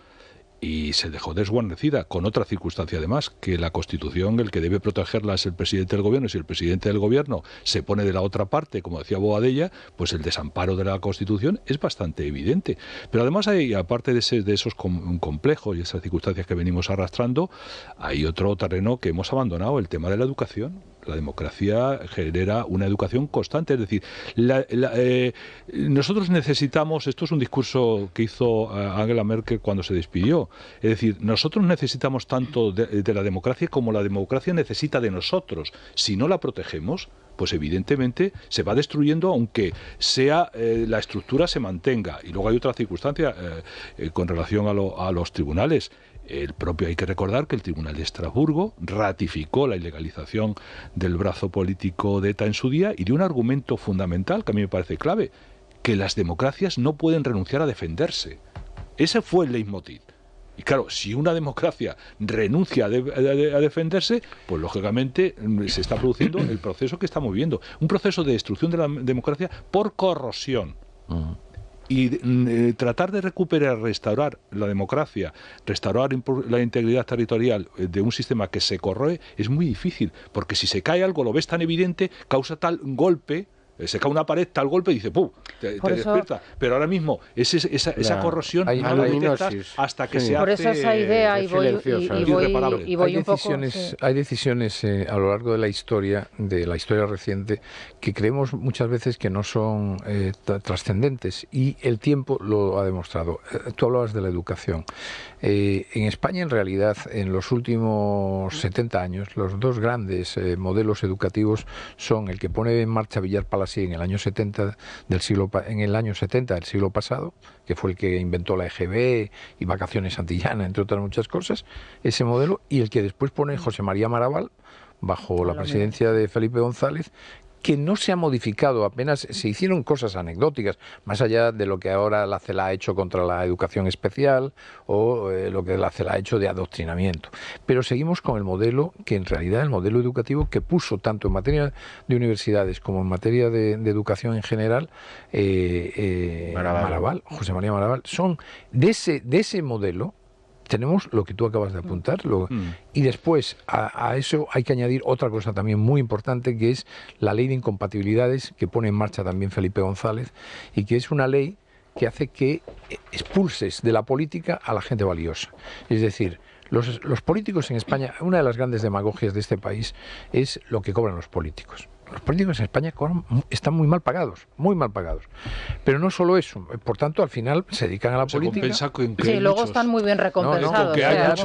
y se dejó desguarnecida con otra circunstancia además, que la Constitución, el que debe protegerla es el presidente del gobierno, y si el presidente del gobierno se pone de la otra parte, como decía Boadella, pues el desamparo de la Constitución es bastante evidente. Pero además hay, aparte de, ese, de esos complejos y esas circunstancias que venimos arrastrando, hay otro terreno que hemos abandonado, el tema de la educación. La democracia genera una educación constante, es decir, la, la, eh, nosotros necesitamos, esto es un discurso que hizo Angela Merkel cuando se despidió, es decir, nosotros necesitamos tanto de, de la democracia como la democracia necesita de nosotros. Si no la protegemos, pues evidentemente se va destruyendo, aunque sea eh, la estructura se mantenga. Y luego hay otra circunstancia eh, eh, con relación a, lo, a los tribunales. El propio, hay que recordar que el Tribunal de Estrasburgo ratificó la ilegalización del brazo político de ETA en su día y dio un argumento fundamental que a mí me parece clave, que las democracias no pueden renunciar a defenderse. Ese fue el leitmotiv. Y claro, si una democracia renuncia a, de, a, a defenderse, pues lógicamente se está produciendo el proceso que estamos viviendo. Un proceso de destrucción de la democracia por corrosión. Uh-huh. Y eh, tratar de recuperar, restaurar la democracia, restaurar la integridad territorial de un sistema que se corroe es muy difícil, porque si se cae algo, lo ves tan evidente, causa tal golpe, se cae una pared, tal golpe y dice ¡pum! Te, te despierta. Eso, pero ahora mismo ese, esa, la, esa corrosión hay, no la detectas hasta que sí. se por hace... Por eso esa idea, eh, y, voy, y, y, voy, y voy hay un decisiones, poco... Sí. Hay decisiones eh, a lo largo de la historia, de la historia reciente, que creemos muchas veces que no son eh, trascendentes, y el tiempo lo ha demostrado. Tú hablabas de la educación. Eh, en España, en realidad, en los últimos setenta años, los dos grandes eh, modelos educativos son el que pone en marcha Villar Palas así en el año setenta del siglo en el año setenta del siglo pasado, que fue el que inventó la E G B y vacaciones Santillana, entre otras muchas cosas, ese modelo, y el que después pone José María Maraval bajo la presidencia de Felipe González, que no se ha modificado, apenas se hicieron cosas anecdóticas, más allá de lo que ahora la CELA ha hecho contra la educación especial o eh, lo que la CELA ha hecho de adoctrinamiento. Pero seguimos con el modelo que en realidad, el modelo educativo que puso tanto en materia de universidades como en materia de, de educación en general, eh, eh, Maraval. Maraval, José María Maraval, son de ese, de ese modelo. Tenemos lo que tú acabas de apuntar, lo, mm. y después a, a eso hay que añadir otra cosa también muy importante, que es la ley de incompatibilidades que pone en marcha también Felipe González, y que es una ley que hace que expulses de la política a la gente valiosa. Es decir, los, los políticos en España, una de las grandes demagogias de este país es lo que cobran los políticos. Los políticos en España están muy mal pagados, muy mal pagados. Pero no solo eso, por tanto, al final se dedican a la se política. Compensa con que sí, hay luego muchos. Están muy bien recompensados.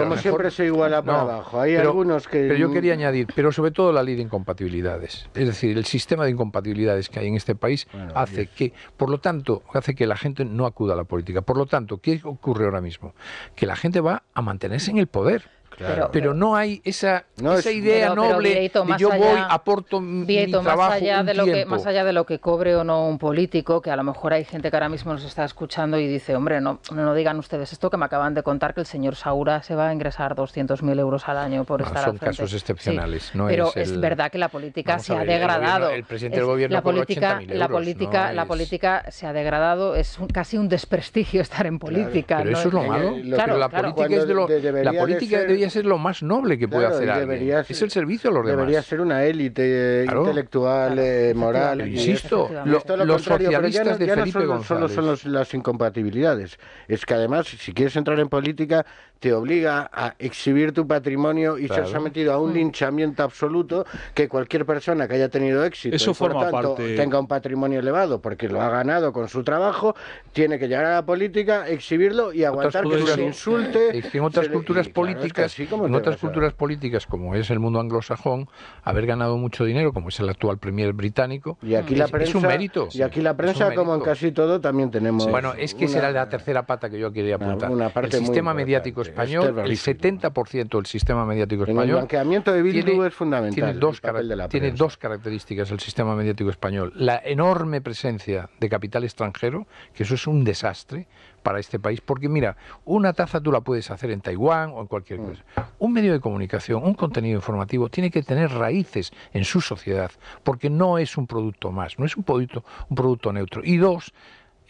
Como siempre se iguala para no, abajo. Hay pero, algunos que... Pero yo quería añadir, pero sobre todo la ley de incompatibilidades. Es decir, el sistema de incompatibilidades que hay en este país bueno, hace Dios. que, por lo tanto, hace que la gente no acuda a la política. Por lo tanto, ¿qué ocurre ahora mismo? Que la gente va a mantenerse en el poder. Claro. Pero, pero no hay esa, no esa idea pero, pero, noble Bieito, de yo allá, voy, aporto mi, Bieito, mi trabajo, más allá, un de lo que, más allá de lo que cobre o no un político, que a lo mejor hay gente que ahora mismo nos está escuchando y dice, hombre, no, no digan ustedes esto, que me acaban de contar que el señor Saura se va a ingresar doscientos mil euros al año por no, estar al frente. Son casos excepcionales. Sí, no pero es, el... es verdad que la política Vamos se ver, ha degradado. El, el presidente es, del gobierno la política, euros, la, política, no la es... política se ha degradado, es un, casi un desprestigio estar en política. Claro, pero ¿no? eso es lo malo. Eh, lo claro, la claro. política es de lo... La política de ser... debería ser lo más noble que claro, puede hacer alguien. Ser, es el servicio a los demás. Debería ser una élite claro. intelectual, claro. eh, moral. Pero insisto, y, lo, lo los socialistas no, de Felipe no son, González. Solo son los, las incompatibilidades. Es que además, si quieres entrar en política, te obliga a exhibir tu patrimonio y claro. se ha sometido a un linchamiento absoluto que cualquier persona que haya tenido éxito Eso y por forma tanto parte... tenga un patrimonio elevado porque lo ha ganado con su trabajo, tiene que llegar a la política, exhibirlo y aguantar que se le insulte. Eh, en otras culturas le... políticas Sí, en otras culturas políticas, como es el mundo anglosajón, haber ganado mucho dinero, como es el actual premier británico, y aquí es, la prensa, es un mérito. Y aquí la prensa, como en casi todo, también tenemos... Sí. Bueno, es que una, será la tercera pata que yo quería apuntar. Una parte el sistema mediático español, es el setenta por ciento del sistema mediático español... En el blanqueamiento de Bildu tiene, es fundamental. Tiene dos, de tiene dos características el sistema mediático español. La enorme presencia de capital extranjero, que eso es un desastre para este país, porque mira, una taza tú la puedes hacer en Taiwán o en cualquier cosa. Un medio de comunicación, un contenido informativo, tiene que tener raíces en su sociedad, porque no es un producto más, no es un producto, un producto neutro. Y dos,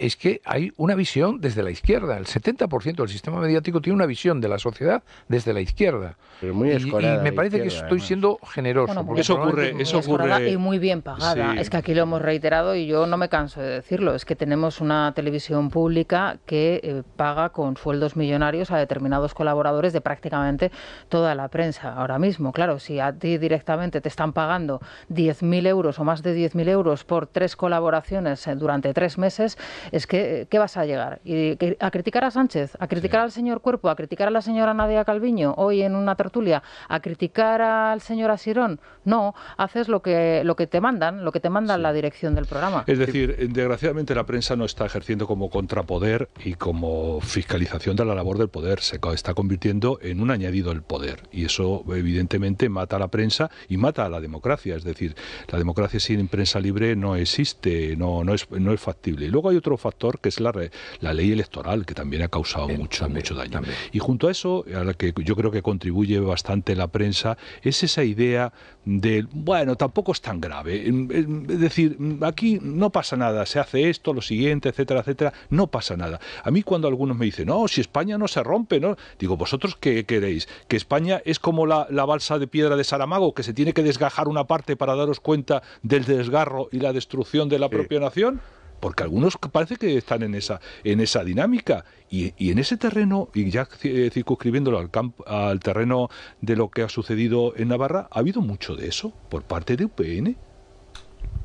es que hay una visión desde la izquierda. El setenta por ciento del sistema mediático tiene una visión de la sociedad desde la izquierda. Pero muy escorada. Y, y me parece que estoy además. siendo generoso. Bueno, porque eso ocurre, muy eso ocurre. Y muy bien pagada. Sí. Es que aquí lo hemos reiterado y yo no me canso de decirlo. Es que tenemos una televisión pública que eh, paga con sueldos millonarios a determinados colaboradores de prácticamente toda la prensa ahora mismo. Claro, si a ti directamente te están pagando diez mil euros o más de diez mil euros por tres colaboraciones durante tres meses, es que, ¿qué vas a llegar? ¿Y a criticar a Sánchez? ¿A criticar sí. al señor Cuerpo? ¿A criticar a la señora Nadia Calviño hoy en una tertulia? ¿A criticar al señor Asirón? No, haces lo que, lo que te mandan, lo que te manda sí. la dirección del programa. Es decir, desgraciadamente la prensa no está ejerciendo como contrapoder y como fiscalización de la labor del poder. Se está convirtiendo en un añadido el poder. Y eso evidentemente mata a la prensa y mata a la democracia. Es decir, la democracia sin prensa libre no existe, no, no, es, no es factible. Y luego hay otro factor que es la, re, la ley electoral, que también ha causado Bien, mucho, también, mucho daño. También. Y junto a eso, a la que yo creo que contribuye bastante la prensa, es esa idea de, bueno, tampoco es tan grave. Es decir, aquí no pasa nada, se hace esto, lo siguiente, etcétera, etcétera, no pasa nada. A mí cuando algunos me dicen, no, si España no se rompe, no, digo, ¿vosotros qué queréis? ¿Que España es como la, la balsa de piedra de Saramago, que se tiene que desgajar una parte para daros cuenta del desgarro y la destrucción de la sí. propia nación? Porque algunos parece que están en esa, en esa dinámica y, y en ese terreno, y ya circunscribiéndolo al, campo, al terreno de lo que ha sucedido en Navarra, ha habido mucho de eso por parte de U P N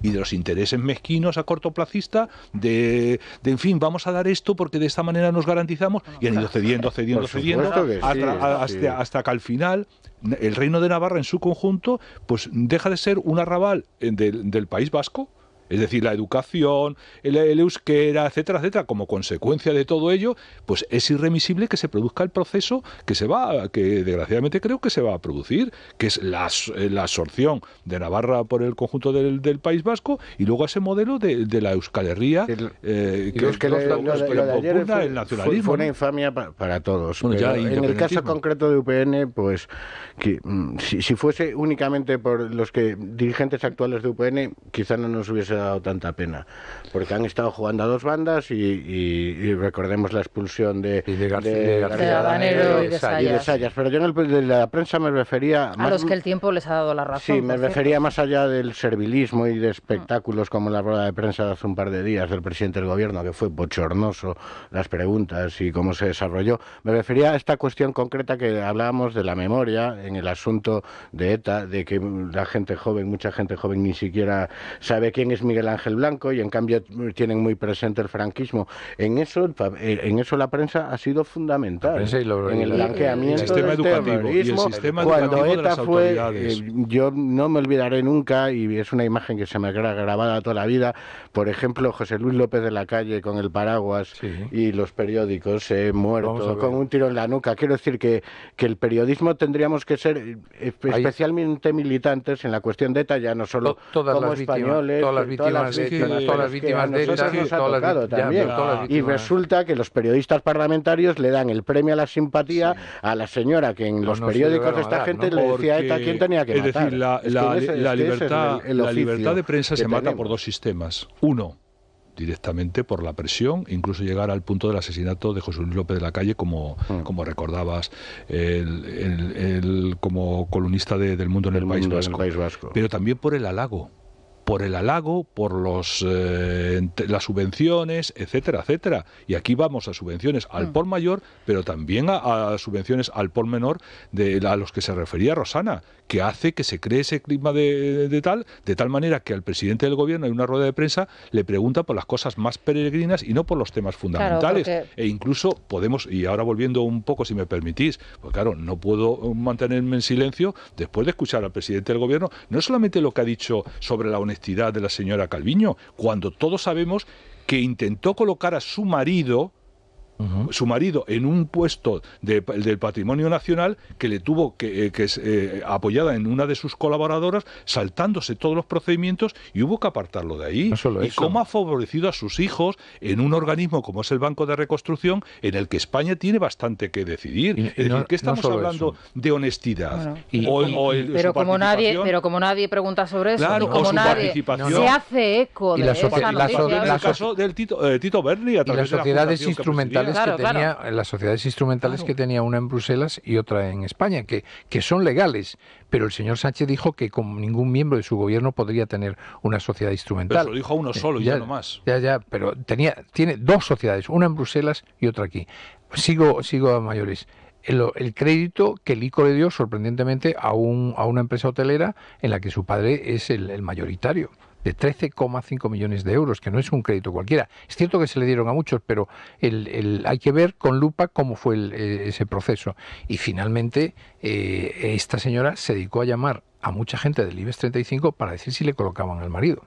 y de los intereses mezquinos a cortoplacista de, de, en fin, vamos a dar esto porque de esta manera nos garantizamos, y han ido cediendo, cediendo, cediendo, cediendo sí, hasta, hasta, hasta que al final el Reino de Navarra en su conjunto pues deja de ser un arrabal del, del País Vasco. Es decir, la educación, el, el euskera, etcétera, etcétera, como consecuencia de todo ello, pues es irremisible que se produzca el proceso que se va, que desgraciadamente creo que se va a producir, que es la, la absorción de Navarra por el conjunto del, del País Vasco y luego ese modelo de, de la Euskal Herria, eh, que es que lo, lo, lo, lo de ayer fue, el nacionalismo. Fue una infamia para, para todos. Bueno, ya en el caso concreto de U P N, pues que, si, si fuese únicamente por los que dirigentes actuales de U P N, quizá no nos hubiese dado tanta pena, porque han estado jugando a dos bandas y, y, y recordemos la expulsión de, y de, García, de, García, de Habanero y de Sayas. Sayas, pero yo en el, de la prensa me refería a más, los que el tiempo les ha dado la razón. Sí, me refería más allá del servilismo y de espectáculos como la rueda de prensa de hace un par de días del presidente del gobierno, que fue bochornoso las preguntas y cómo se desarrolló. Me refería a esta cuestión concreta que hablábamos de la memoria en el asunto de ETA, de que la gente joven, mucha gente joven ni siquiera sabe quién es Miguel Ángel Blanco y en cambio tienen muy presente el franquismo. En eso en eso la prensa ha sido fundamental. En el blanqueamiento del terrorismo, cuando ETA fue, eh, yo no me olvidaré nunca, y es una imagen que se me queda grabada toda la vida, por ejemplo, José Luis López de la Calle con el paraguas sí. y los periódicos, eh, muerto, con un tiro en la nuca. Quiero decir que, que el periodismo tendríamos que ser especialmente Ahí. militantes en la cuestión de ETA, ya no solo todas como las españoles, todas las todas las víctimas, todas las víctimas de ETA nos ha tocado también. Y resulta que los periodistas parlamentarios le dan el premio a la simpatía sí. a la señora que en no, los no periódicos de esta dar, gente ¿no? le decía a ETA quién tenía que matar. Es decir, la, es la, que es, la, libertad, es el, el la libertad de prensa se tenemos. mata por dos sistemas. Uno, directamente por la presión, incluso llegar al punto del asesinato de José Luis López de la Calle, como, mm. como recordabas, el, el, el, como columnista de, del Mundo en el, el País Vasco. En el País Vasco. Pero también por el halago. por el halago, por los eh, las subvenciones, etcétera, etcétera. Y aquí vamos a subvenciones al por mayor, pero también a, a subvenciones al por menor, de, a los que se refería Rosana, que hace que se cree ese clima de, de tal, de tal manera que al presidente del gobierno en una rueda de prensa le pregunta por las cosas más peregrinas y no por los temas fundamentales. Claro, porque... E incluso podemos, y ahora volviendo un poco, si me permitís, pues claro, no puedo mantenerme en silencio después de escuchar al presidente del gobierno, no solamente lo que ha dicho sobre la honestidad de la señora Calviño, cuando todos sabemos que intentó colocar a su marido Uh-huh. Su marido en un puesto de, del Patrimonio Nacional que le tuvo que, que eh, apoyada en una de sus colaboradoras, saltándose todos los procedimientos, y hubo que apartarlo de ahí. No y eso. Cómo ha favorecido a sus hijos en un organismo como es el Banco de Reconstrucción, en el que España tiene bastante que decidir. Y, y es decir, no, que estamos no hablando eso. de honestidad. Bueno, y, o, y, o el, pero, como nadie, pero como nadie pregunta sobre eso, claro, y como nadie se hace eco de y la esa noticia. La so en el caso del Tito, eh, Tito Berni, a través de la Fundación que presidió. Que claro, tenía, claro. Las sociedades instrumentales claro. que tenía una en Bruselas y otra en España, que, que son legales, pero el señor Sánchez dijo que con ningún miembro de su gobierno podría tener una sociedad instrumental. Pero lo dijo a uno solo, eh, ya, ya no más. Ya, ya, pero tenía, tiene dos sociedades, una en Bruselas y otra aquí. Sigo, sigo a mayores. El, el crédito que el ICO le dio, sorprendentemente, a, un, a una empresa hotelera en la que su padre es el, el mayoritario, de trece coma cinco millones de euros, que no es un crédito cualquiera. Es cierto que se le dieron a muchos, pero el, el, hay que ver con lupa cómo fue el, ese proceso. Y finalmente, eh, esta señora se dedicó a llamar a mucha gente del IBEX treinta y cinco para decir si le colocaban al marido.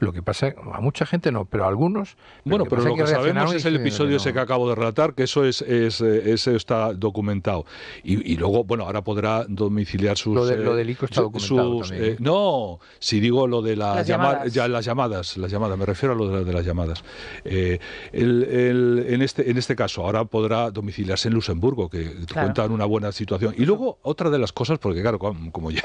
Lo que pasa, a mucha gente no, pero a algunos... Bueno, pero lo que, pero lo que, que sabemos es el episodio no. ese que acabo de relatar, que eso es, es, es está documentado. Y, y luego, bueno, ahora podrá domiciliar sus... Lo, de, lo del ICO está documentado sus, también. Eh, no, si digo lo de la las, llama, llamadas. Ya, las llamadas, las llamadas, me refiero a lo de, de las llamadas. Eh, el, el, en, este, en este caso, ahora podrá domiciliarse en Luxemburgo, que claro. cuentan una buena situación. Y luego, otra de las cosas, porque claro, como ya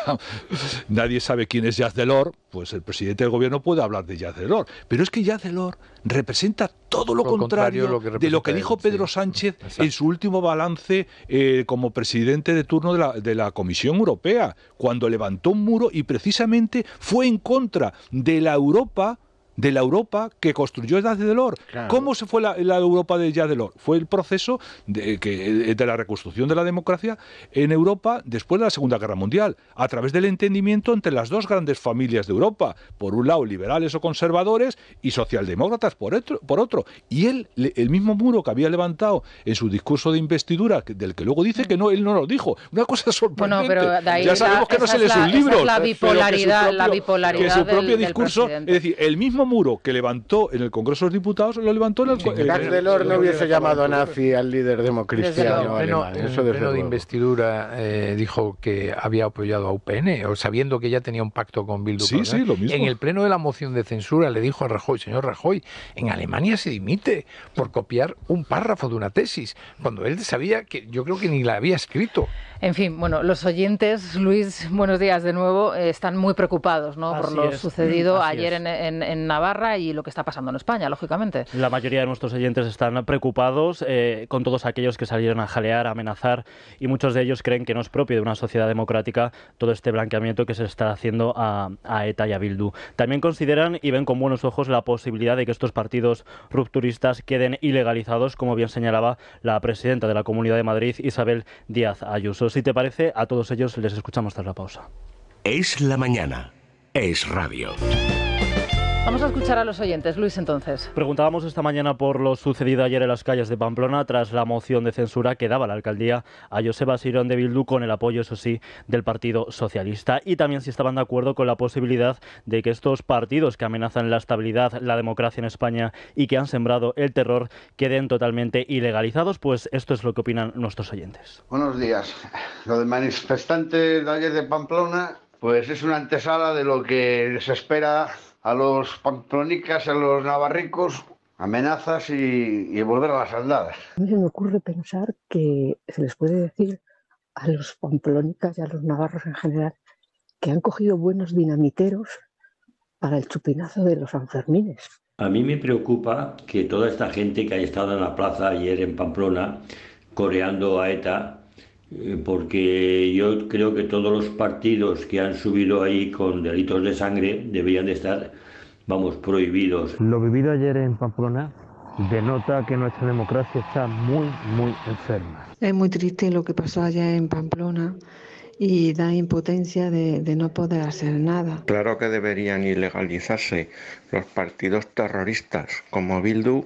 nadie sabe quién es Jacques Delors, pues el presidente del gobierno puede hablar de Jacques Delors, pero es que Jacques Delors representa todo lo, lo contrario, contrario lo de lo que dijo él, Pedro sí. Sánchez Exacto. en su último balance eh, como presidente de turno de la, de la Comisión Europea, cuando levantó un muro y precisamente fue en contra de la Europa de la Europa que construyó Jacques Delors. Claro. ¿Cómo se fue la, la Europa de Jacques Delors? Fue el proceso de, que, de la reconstrucción de la democracia en Europa después de la Segunda Guerra Mundial, a través del entendimiento entre las dos grandes familias de Europa, por un lado liberales o conservadores y socialdemócratas por otro. Por otro. Y él, el mismo muro que había levantado en su discurso de investidura, del que luego dice que no, él no lo dijo. Una cosa sorprendente. Bueno, pero de ahí ya sabemos la, que no se lee sus libros. Es la bipolaridad, propio, la bipolaridad que su propio del, discurso, del es decir, el mismo muro que levantó en el Congreso de los Diputados lo levantó en el Congreso. Jacques Delors no hubiese llamado a nazi al líder democristiano alemán. En el pleno de investidura eh, dijo que había apoyado a U P N, o sabiendo que ya tenía un pacto con Bildu. Sí, sí, lo mismo. En el pleno de la moción de censura le dijo a Rajoy, señor Rajoy, en Alemania se dimite por copiar un párrafo de una tesis, cuando él sabía que yo creo que ni la había escrito. En fin, bueno, los oyentes, Luis, buenos días de nuevo, eh, están muy preocupados, ¿no? Por lo sucedido ayer en, en, en Navarra y lo que está pasando en España, lógicamente. La mayoría de nuestros oyentes están preocupados eh, con todos aquellos que salieron a jalear, a amenazar, y muchos de ellos creen que no es propio de una sociedad democrática todo este blanqueamiento que se está haciendo a, a ETA y a Bildu. También consideran y ven con buenos ojos la posibilidad de que estos partidos rupturistas queden ilegalizados, como bien señalaba la presidenta de la Comunidad de Madrid, Isabel Díaz Ayuso. Si te parece, a todos ellos les escuchamos tras la pausa. Es la mañana, es radio. Vamos a escuchar a los oyentes, Luis, entonces. Preguntábamos esta mañana por lo sucedido ayer en las calles de Pamplona tras la moción de censura que daba la alcaldía a Joseba Asirón de Bildu, con el apoyo, eso sí, del Partido Socialista. Y también si estaban de acuerdo con la posibilidad de que estos partidos que amenazan la estabilidad, la democracia en España y que han sembrado el terror queden totalmente ilegalizados. Pues esto es lo que opinan nuestros oyentes. Buenos días. Lo del manifestante de ayer de Pamplona, pues es una antesala de lo que se espera a los pamplonicas, a los navarricos, amenazas y, y volver a las andadas. A mí se me ocurre pensar que se les puede decir a los pamplonicas y a los navarros en general que han cogido buenos dinamiteros para el chupinazo de los sanfermines. A mí me preocupa que toda esta gente que haya estado en la plaza ayer en Pamplona coreando a ETA, porque yo creo que todos los partidos que han subido ahí con delitos de sangre deberían de estar, vamos, prohibidos. Lo vivido ayer en Pamplona denota que nuestra democracia está muy, muy enferma. Es muy triste lo que pasó allá en Pamplona y da impotencia de, de no poder hacer nada. Claro que deberían ilegalizarse los partidos terroristas como Bildu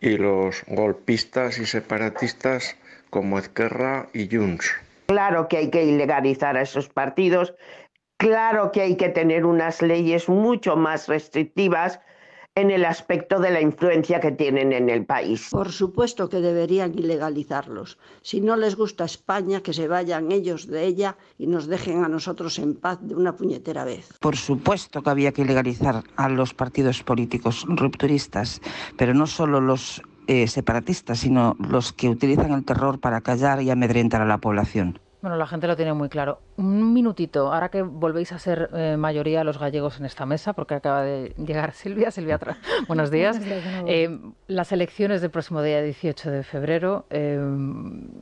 y los golpistas y separatistas como Esquerra y Junts. Claro que hay que ilegalizar a esos partidos, claro que hay que tener unas leyes mucho más restrictivas en el aspecto de la influencia que tienen en el país. Por supuesto que deberían ilegalizarlos. Si no les gusta España, que se vayan ellos de ella y nos dejen a nosotros en paz de una puñetera vez. Por supuesto que había que ilegalizar a los partidos políticos rupturistas, pero no solo los eh, separatistas, sino los que utilizan el terror para callar y amedrentar a la población. Bueno, la gente lo tiene muy claro. Un minutito, ahora que volvéis a ser eh, mayoría los gallegos en esta mesa, porque acaba de llegar Silvia. Silvia, buenos días. Eh, las elecciones del próximo día dieciocho de febrero, eh,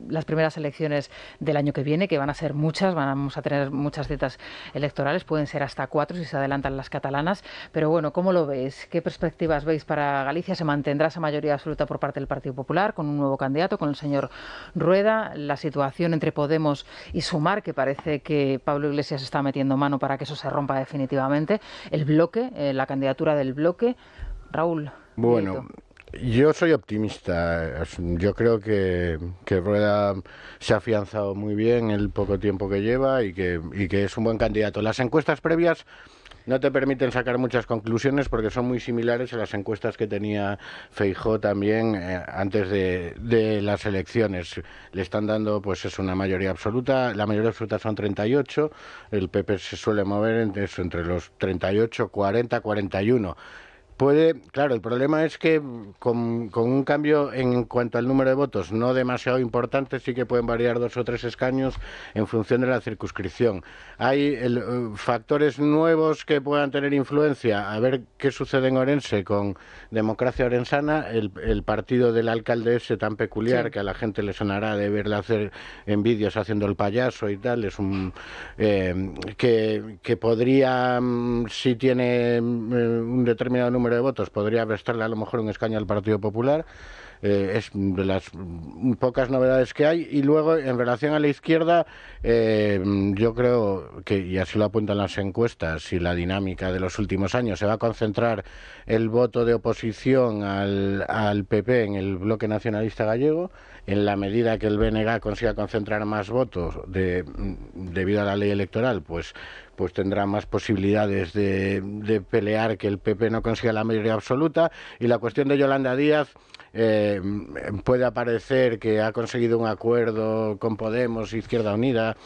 las primeras elecciones del año que viene, que van a ser muchas, vamos a tener muchas citas electorales, pueden ser hasta cuatro si se adelantan las catalanas, pero bueno, ¿cómo lo veis? ¿Qué perspectivas veis para Galicia? ¿Se mantendrá esa mayoría absoluta por parte del Partido Popular, con un nuevo candidato, con el señor Rueda? La situación entre Podemos y Sumar, que parece que Pablo Iglesias está metiendo mano para que eso se rompa definitivamente. El bloque, eh, la candidatura del bloque. Raúl. Bueno, Bieito. Yo soy optimista. Yo creo que, que Rueda se ha afianzado muy bien el poco tiempo que lleva y que, y que es un buen candidato. Las encuestas previas no te permiten sacar muchas conclusiones porque son muy similares a las encuestas que tenía Feijóo también eh, antes de, de las elecciones. Le están dando, pues es una mayoría absoluta, la mayoría absoluta son treinta y ocho, el P P se suele mover entre, eso, entre los treinta y ocho, cuarenta, cuarenta y uno. Puede, claro, el problema es que con, con un cambio en cuanto al número de votos no demasiado importante, sí que pueden variar dos o tres escaños en función de la circunscripción. Hay el, factores nuevos que puedan tener influencia. A ver qué sucede en Orense con Democracia Orensana, el, el partido del alcalde ese tan peculiar, sí, que a la gente le sonará de verle hacer en vídeos haciendo el payaso y tal, es un eh, que, que podría, si tiene eh, un determinado número de votos, podría restarle a lo mejor un escaño al Partido Popular. Eh, es de las pocas novedades que hay. Y luego, en relación a la izquierda, eh, yo creo que, y así lo apuntan las encuestas y la dinámica de los últimos años, se va a concentrar el voto de oposición al, al P P en el bloque nacionalista gallego. En la medida que el B N G consiga concentrar más votos de, debido a la ley electoral, pues pues tendrá más posibilidades de, de pelear que el P P no consiga la mayoría absoluta. Y la cuestión de Yolanda Díaz, eh, puede parecer que ha conseguido un acuerdo con Podemos e Izquierda Unida,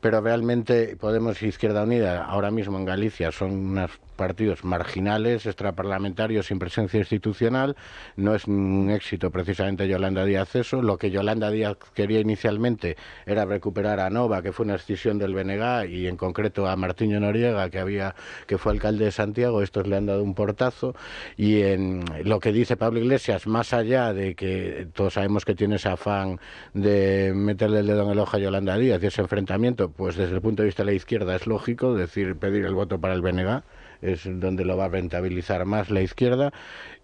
pero realmente Podemos e Izquierda Unida ahora mismo en Galicia son unos partidos marginales, extraparlamentarios, sin presencia institucional. No es un éxito precisamente Yolanda Díaz eso. Lo que Yolanda Díaz quería inicialmente era recuperar a Nova, que fue una escisión del B N G, y en concreto a Martiño Noriega, que había que fue alcalde de Santiago. Estos le han dado un portazo. Y en lo que dice Pablo Iglesias, más allá de que todos sabemos que tiene ese afán de meterle el dedo en el ojo a Yolanda Díaz y ese enfrentamiento, pues desde el punto de vista de la izquierda es lógico decir pedir el voto para el B N G, es donde lo va a rentabilizar más la izquierda.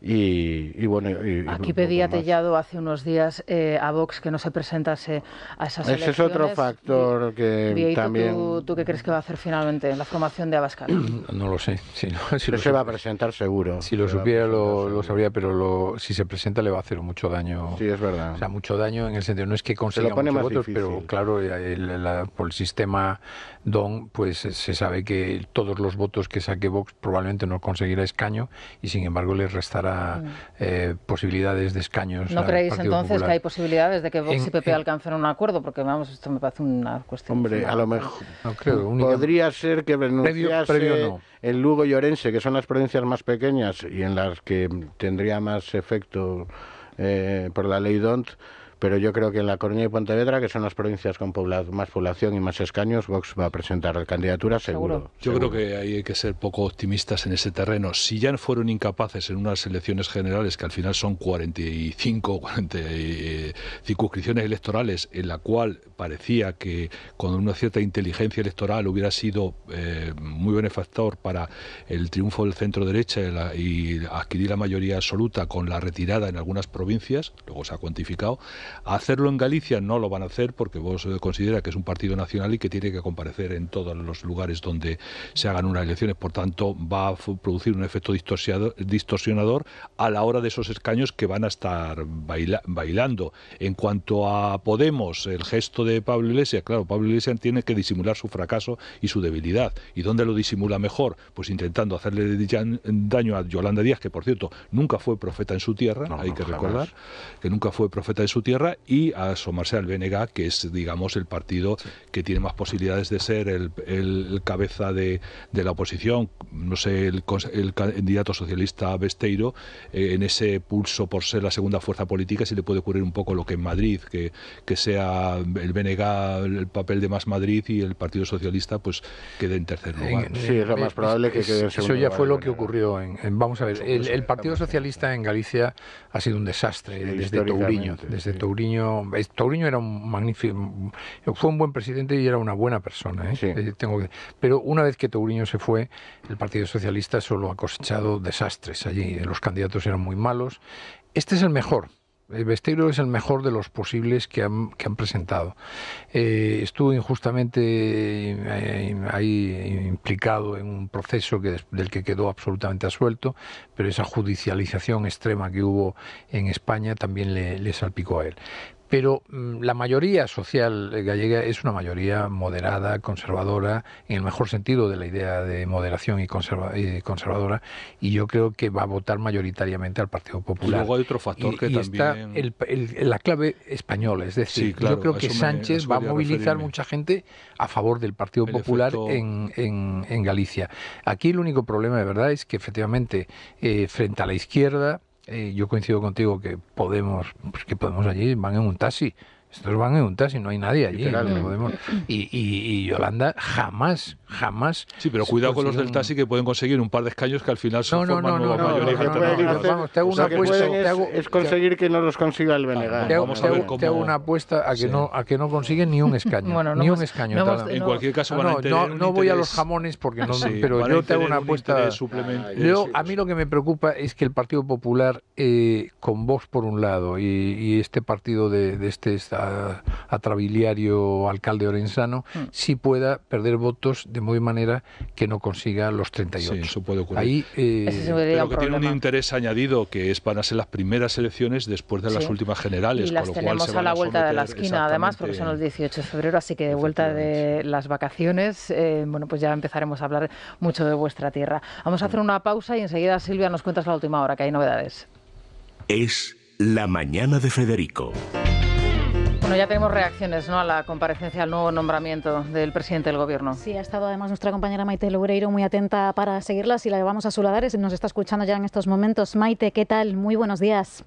Y, y bueno, y, aquí pedía Tellado hace unos días eh, a Vox que no se presentase a esas elecciones. Ese es otro factor que Bieito, también... ¿tú, ¿Tú qué crees que va a hacer finalmente la formación de Abascal? No lo sé. Si no, si lo se va a presentar seguro. Si lo se supiera lo, lo sabría, pero lo, si se presenta le va a hacer mucho daño. Sí, es verdad. O sea, mucho daño en el sentido, no es que consiga muchos votos, difícil. Pero claro, el, la, por el sistema D O N, pues se sabe que todos los votos que saque Vox probablemente no conseguirá escaño y sin embargo les restará Eh, posibilidades de escaños. ¿No creéis entonces Popular? Que hay posibilidades de que Vox en, y P P en... alcancen un acuerdo? Porque vamos, esto me parece una cuestión. Hombre, final. A lo mejor no, creo, única... podría ser que renunciase previo, previo no. En Lugo y Orense, que son las provincias más pequeñas y en las que tendría más efecto eh, por la ley D O N T. Pero yo creo que en La Coruña y Pontevedra, que son las provincias con poblado, más población y más escaños, Vox va a presentar candidatura seguro. Yo seguro. Creo que ahí hay que ser poco optimistas en ese terreno. Si ya fueron incapaces en unas elecciones generales, que al final son cuarenta y cinco, cuarenta eh, circunscripciones electorales, en la cual parecía que con una cierta inteligencia electoral hubiera sido eh, muy benefactor para el triunfo del centro derecha y, la, y adquirir la mayoría absoluta con la retirada en algunas provincias, luego se ha cuantificado, Hacerlo en Galicia no lo van a hacer porque Vox considera que es un partido nacional y que tiene que comparecer en todos los lugares donde se hagan unas elecciones. Por tanto, va a producir un efecto distorsionador a la hora de esos escaños que van a estar baila bailando. En cuanto a Podemos, el gesto de Pablo Iglesias, claro, Pablo Iglesias tiene que disimular su fracaso y su debilidad. ¿Y dónde lo disimula mejor? Pues intentando hacerle daño a Yolanda Díaz, que por cierto nunca fue profeta en su tierra, no, hay no, que recordar jamás. que nunca fue profeta en su tierra, y a asomarse al B N G, que es, digamos, el partido sí. que tiene más posibilidades de ser el, el cabeza de, de la oposición, no sé, el, el candidato socialista Besteiro, eh, en ese pulso por ser la segunda fuerza política, si le puede ocurrir un poco lo que en Madrid, que, que sea el B N G el papel de Más Madrid y el Partido Socialista pues quede en tercer lugar. Sí, es lo más probable que quede en segundo lugar. Eso ya fue lo que ocurrió en, en vamos a ver, el, el Partido Socialista en Galicia ha sido un desastre sí, desde Touriño, desde sí. Touriño, Touriño era un magnífico, fue un buen presidente y era una buena persona, ¿eh? Sí. eh, tengo que, pero una vez que Touriño se fue, el Partido Socialista solo ha cosechado desastres allí, los candidatos eran muy malos. Este es el mejor. Besteiro es el mejor de los posibles que han, que han presentado. Eh, estuvo injustamente eh, ahí implicado en un proceso que, del que quedó absolutamente absuelto, pero esa judicialización extrema que hubo en España también le, le salpicó a él. Pero la mayoría social gallega es una mayoría moderada, conservadora, en el mejor sentido de la idea de moderación y conserva, eh, conservadora, y yo creo que va a votar mayoritariamente al Partido Popular. Y luego hay otro factor y, que y también... está el, el, la clave española, es decir, sí, claro, yo creo que Sánchez me, va a movilizar referirme. mucha gente a favor del Partido el Popular efecto... en, en, en Galicia. Aquí el único problema de verdad es que efectivamente eh, frente a la izquierda, Eh, yo coincido contigo que Podemos, pues que Podemos allí van en un taxi. Estos van en un taxi, no hay nadie allí. Literal, y, y, y Yolanda jamás, jamás... Sí, pero cuidado con los del taxi, que pueden conseguir un par de escaños que al final son no, forman no, no, nueva no, mayoría. No, no, no, no, vamos, te hago una apuesta. Es, hago, es conseguir que no los consiga el B N G. Ah, te, hago, vamos a ver cómo... te hago una apuesta a que, sí. no, a que no consiguen ni un escaño. Bueno, no ni un escaño. No, no, en cualquier caso van no, a tener No, no interés... voy a los jamones, porque no, sí, pero yo te hago una apuesta. A mí lo que me preocupa es que el Partido Popular, con Vox por un lado, y este partido de este atrabiliario alcalde orensano, mm. si pueda perder votos de muy manera que no consiga los treinta y ocho. Sí, eso puede ocurrir. Ahí, eh, Ese pero que problema. tiene un interés añadido, que es, van a ser las primeras elecciones después de sí. las últimas generales. Y las con lo tenemos cual, a la vuelta a de la esquina, además, porque son los dieciocho de febrero, así que de vuelta de las vacaciones, eh, bueno, pues ya empezaremos a hablar mucho de vuestra tierra. Vamos a hacer una pausa y enseguida, Silvia, nos cuentas la última hora, que hay novedades. Es la mañana de Federico. Bueno, ya tenemos reacciones, ¿no?, a la comparecencia, al nuevo nombramiento del presidente del Gobierno. Sí, ha estado además nuestra compañera Maite Loureiro muy atenta para seguirlas y la llevamos a su ladar. Nos está escuchando ya en estos momentos. Maite, ¿qué tal? Muy buenos días.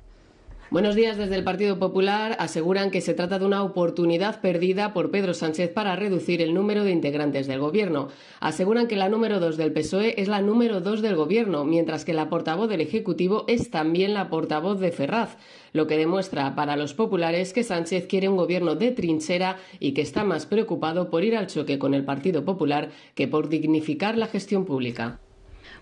Buenos días. Desde el Partido Popular aseguran que se trata de una oportunidad perdida por Pedro Sánchez para reducir el número de integrantes del Gobierno. Aseguran que la número dos del P S O E es la número dos del Gobierno, mientras que la portavoz del Ejecutivo es también la portavoz de Ferraz, lo que demuestra para los populares que Sánchez quiere un Gobierno de trinchera y que está más preocupado por ir al choque con el Partido Popular que por dignificar la gestión pública.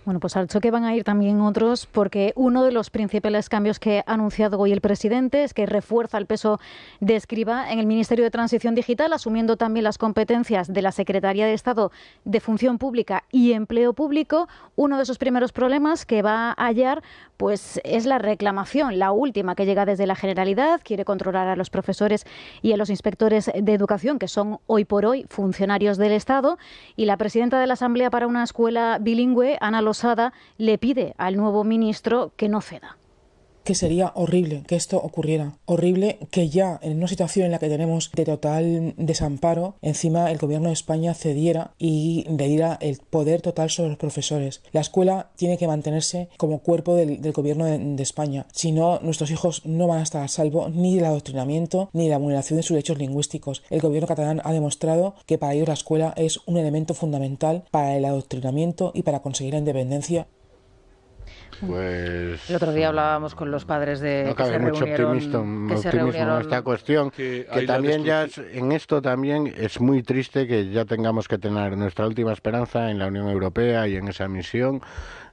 Bueno, pues al choque van a ir también otros, porque uno de los principales cambios que ha anunciado hoy el presidente es que refuerza el peso de Escrivá en el Ministerio de Transición Digital, asumiendo también las competencias de la Secretaría de Estado de Función Pública y Empleo Público. Uno de sus primeros problemas que va a hallar pues, es la reclamación, la última que llega desde la Generalidad. Quiere controlar a los profesores y a los inspectores de educación, que son hoy por hoy funcionarios del Estado. Y la presidenta de la Asamblea para una Escuela Bilingüe, Ana Losada, le pide al nuevo ministro que no ceda. Que sería horrible que esto ocurriera, horrible que ya en una situación en la que tenemos de total desamparo, encima el Gobierno de España cediera y le diera el poder total sobre los profesores. La escuela tiene que mantenerse como cuerpo del, del Gobierno de, de España, si no nuestros hijos no van a estar a salvo ni del adoctrinamiento ni de la vulneración de sus derechos lingüísticos. El Gobierno catalán ha demostrado que para ellos la escuela es un elemento fundamental para el adoctrinamiento y para conseguir la independencia. Pues, el otro día hablábamos con los padres de no que cabe se mucho reunieron, que se reunieron en esta cuestión, que, que también ya es, en esto también es muy triste que ya tengamos que tener nuestra última esperanza en la Unión Europea y en esa misión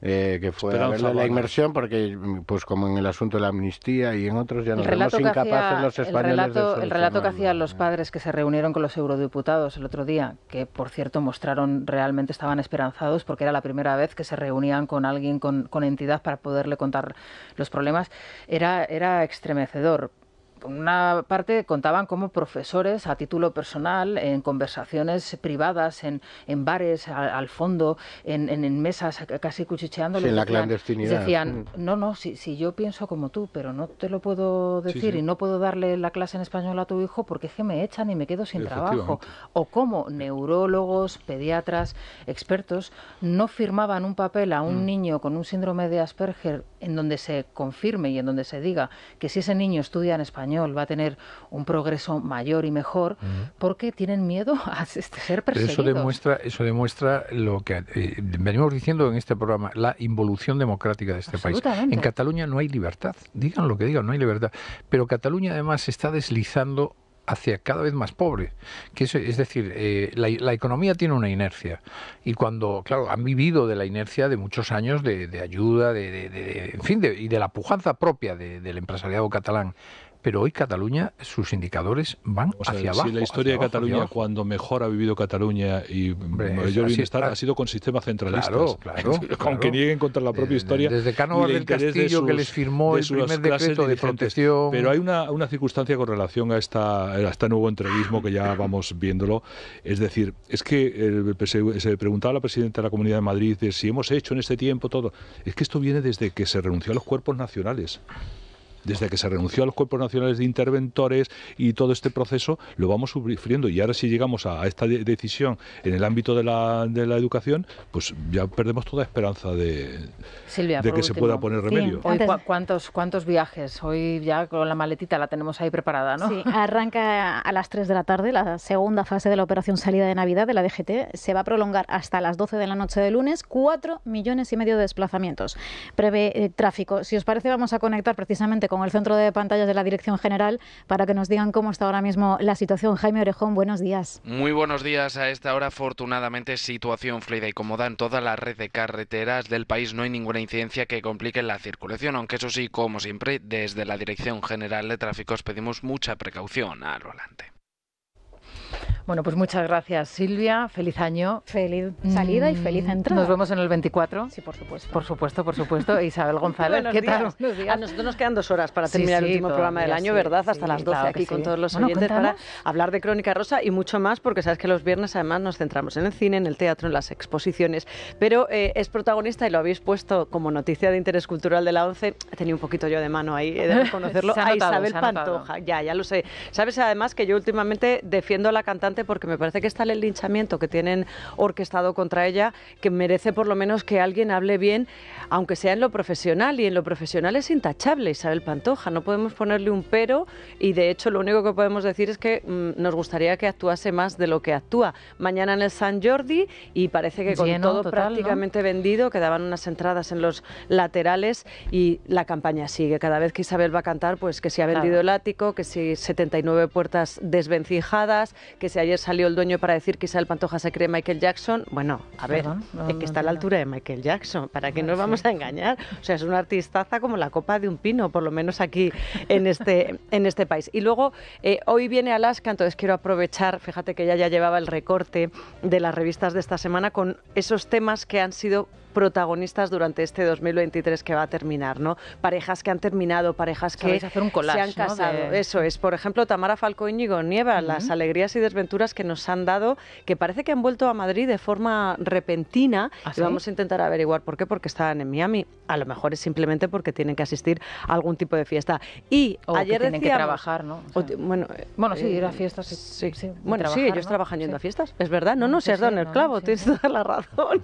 eh, que fue la, la inmersión, porque pues como en el asunto de la amnistía y en otros ya nos vemos incapaces hacía, los españoles. El relato, de el relato que hacían los padres que se reunieron con los eurodiputados el otro día, que por cierto mostraron realmente estaban esperanzados porque era la primera vez que se reunían con alguien con, con entidad para poderle contar los problemas, era, era estremecedor. Por una parte, contaban cómo profesores, a título personal, en conversaciones privadas, en, en bares, al, al fondo, en, en, en mesas, casi cuchicheando. Sí, en la clandestinidad. Decían, no, no, si, si yo pienso como tú, pero no te lo puedo decir sí, sí. y no puedo darle la clase en español a tu hijo porque es que me echan y me quedo sin trabajo. O cómo neurólogos, pediatras, expertos, no firmaban un papel a un mm. niño con un síndrome de Asperger en donde se confirme y en donde se diga que si ese niño estudia en español va a tener un progreso mayor y mejor, uh-huh. porque tienen miedo a ser perseguidos. Eso demuestra, eso demuestra lo que eh, venimos diciendo en este programa, la involución democrática de este país. En Cataluña no hay libertad, digan lo que digan, no hay libertad, pero Cataluña además se está deslizando hacia cada vez más pobre, que es, es decir, eh, la, la economía tiene una inercia y cuando, claro, han vivido de la inercia de muchos años de, de ayuda, de, de, de, en fin, de, y de la pujanza propia de, del empresariado catalán. Pero hoy Cataluña, sus indicadores van o sea, hacia abajo. Si la historia de Cataluña, cuando mejor ha vivido Cataluña y Hombre, mayor bienestar, claro, ha sido con sistemas centralistas. Claro, claro. Aunque claro. nieguen contra la propia historia. Desde Cánovas del Castillo, de que les firmó el primer decreto de protección. Pero hay una, una circunstancia con relación a, esta, a este nuevo entreguismo que ya vamos viéndolo. Es decir, es que el, se, se preguntaba la presidenta de la Comunidad de Madrid de si hemos hecho en este tiempo todo. Es que esto viene desde que se renunció a los cuerpos nacionales. Desde que se renunció a los cuerpos nacionales de interventores y todo este proceso lo vamos sufriendo, y ahora si llegamos a esta de decisión en el ámbito de la, de la educación, pues ya perdemos toda esperanza de, Silvia, de que último. se pueda poner remedio. Sí. Hoy, ¿cu cuántos, ¿Cuántos viajes? Hoy ya con la maletita la tenemos ahí preparada, ¿no? Sí, arranca a las tres de la tarde la segunda fase de la operación salida de Navidad de la D G T. Se va a prolongar hasta las doce de la noche de lunes, cuatro millones y medio de desplazamientos. Prevé eh, tráfico. Si os parece, vamos a conectar precisamente con el centro de pantallas de la Dirección General para que nos digan cómo está ahora mismo la situación. Jaime Orejón, buenos días. Muy buenos días. A esta hora, afortunadamente, situación fluida y cómoda en toda la red de carreteras del país. No hay ninguna incidencia que complique la circulación, aunque eso sí, como siempre, desde la Dirección General de Tráfico os pedimos mucha precaución al volante. Bueno, pues muchas gracias, Silvia. Feliz año. Feliz salida mm. y feliz entrada. Nos vemos en el veinticuatro. Sí, por supuesto. Por supuesto, por supuesto. Isabel González, ¿qué tal? Buenos días. A nosotros nos quedan dos horas para terminar sí, sí, el último programa del año, sí, ¿verdad? Sí, Hasta sí, las doce claro aquí sí. con todos los bueno, oyentes cuéntanos. para hablar de Crónica Rosa y mucho más, porque sabes que los viernes además nos centramos en el cine, en el teatro, en las exposiciones. Pero eh, es protagonista, y lo habéis puesto como noticia de interés cultural de la once, tenía un poquito yo de mano ahí, he de reconocerlo, a Isabel Pantoja. Ya, ya lo sé. Sabes además que yo últimamente defiendo la cantante porque me parece que está el linchamiento que tienen orquestado contra ella, que merece por lo menos que alguien hable bien, aunque sea en lo profesional, y en lo profesional es intachable Isabel Pantoja, no podemos ponerle un pero, y de hecho lo único que podemos decir es que mmm, nos gustaría que actuase más de lo que actúa. Mañana en el Sant Jordi, y parece que con Lleno, todo total, prácticamente ¿no? vendido, quedaban unas entradas en los laterales y la campaña sigue, cada vez que Isabel va a cantar, pues que si ha vendido claro. el ático, que si setenta y nueve puertas desvencijadas, que si hay ayer salió el dueño para decir que Isabel Pantoja se cree Michael Jackson. Bueno, a ver, Perdón, no, es que está a la altura de Michael Jackson, ¿para qué no, nos vamos sí. a engañar? O sea, es una artistaza como la copa de un pino, por lo menos aquí en este, en este país. Y luego, eh, hoy viene Alaska, entonces quiero aprovechar, fíjate que ella ya llevaba el recorte de las revistas de esta semana con esos temas que han sido protagonistas durante este dos mil veintitrés que va a terminar, ¿no? Parejas que han terminado, parejas que hacer un collage, se han casado. ¿no? De... Eso es. Por ejemplo, Tamara Falcó Íñigo Nieva, uh-huh. las alegrías y desventuras que nos han dado, que parece que han vuelto a Madrid de forma repentina. ¿Ah, sí? Y vamos a intentar averiguar por qué, porque estaban en Miami. A lo mejor es simplemente porque tienen que asistir a algún tipo de fiesta. Y o ayer que tienen decíamos, que trabajar, ¿no? O sea, o bueno, eh, bueno, sí, ir a fiestas. Sí, sí. sí bueno, trabajar, sí, ellos ¿no? trabajan yendo sí. a fiestas, es verdad. No, no, sí, se has dado sí, en el no, clavo, sí. tienes toda la razón.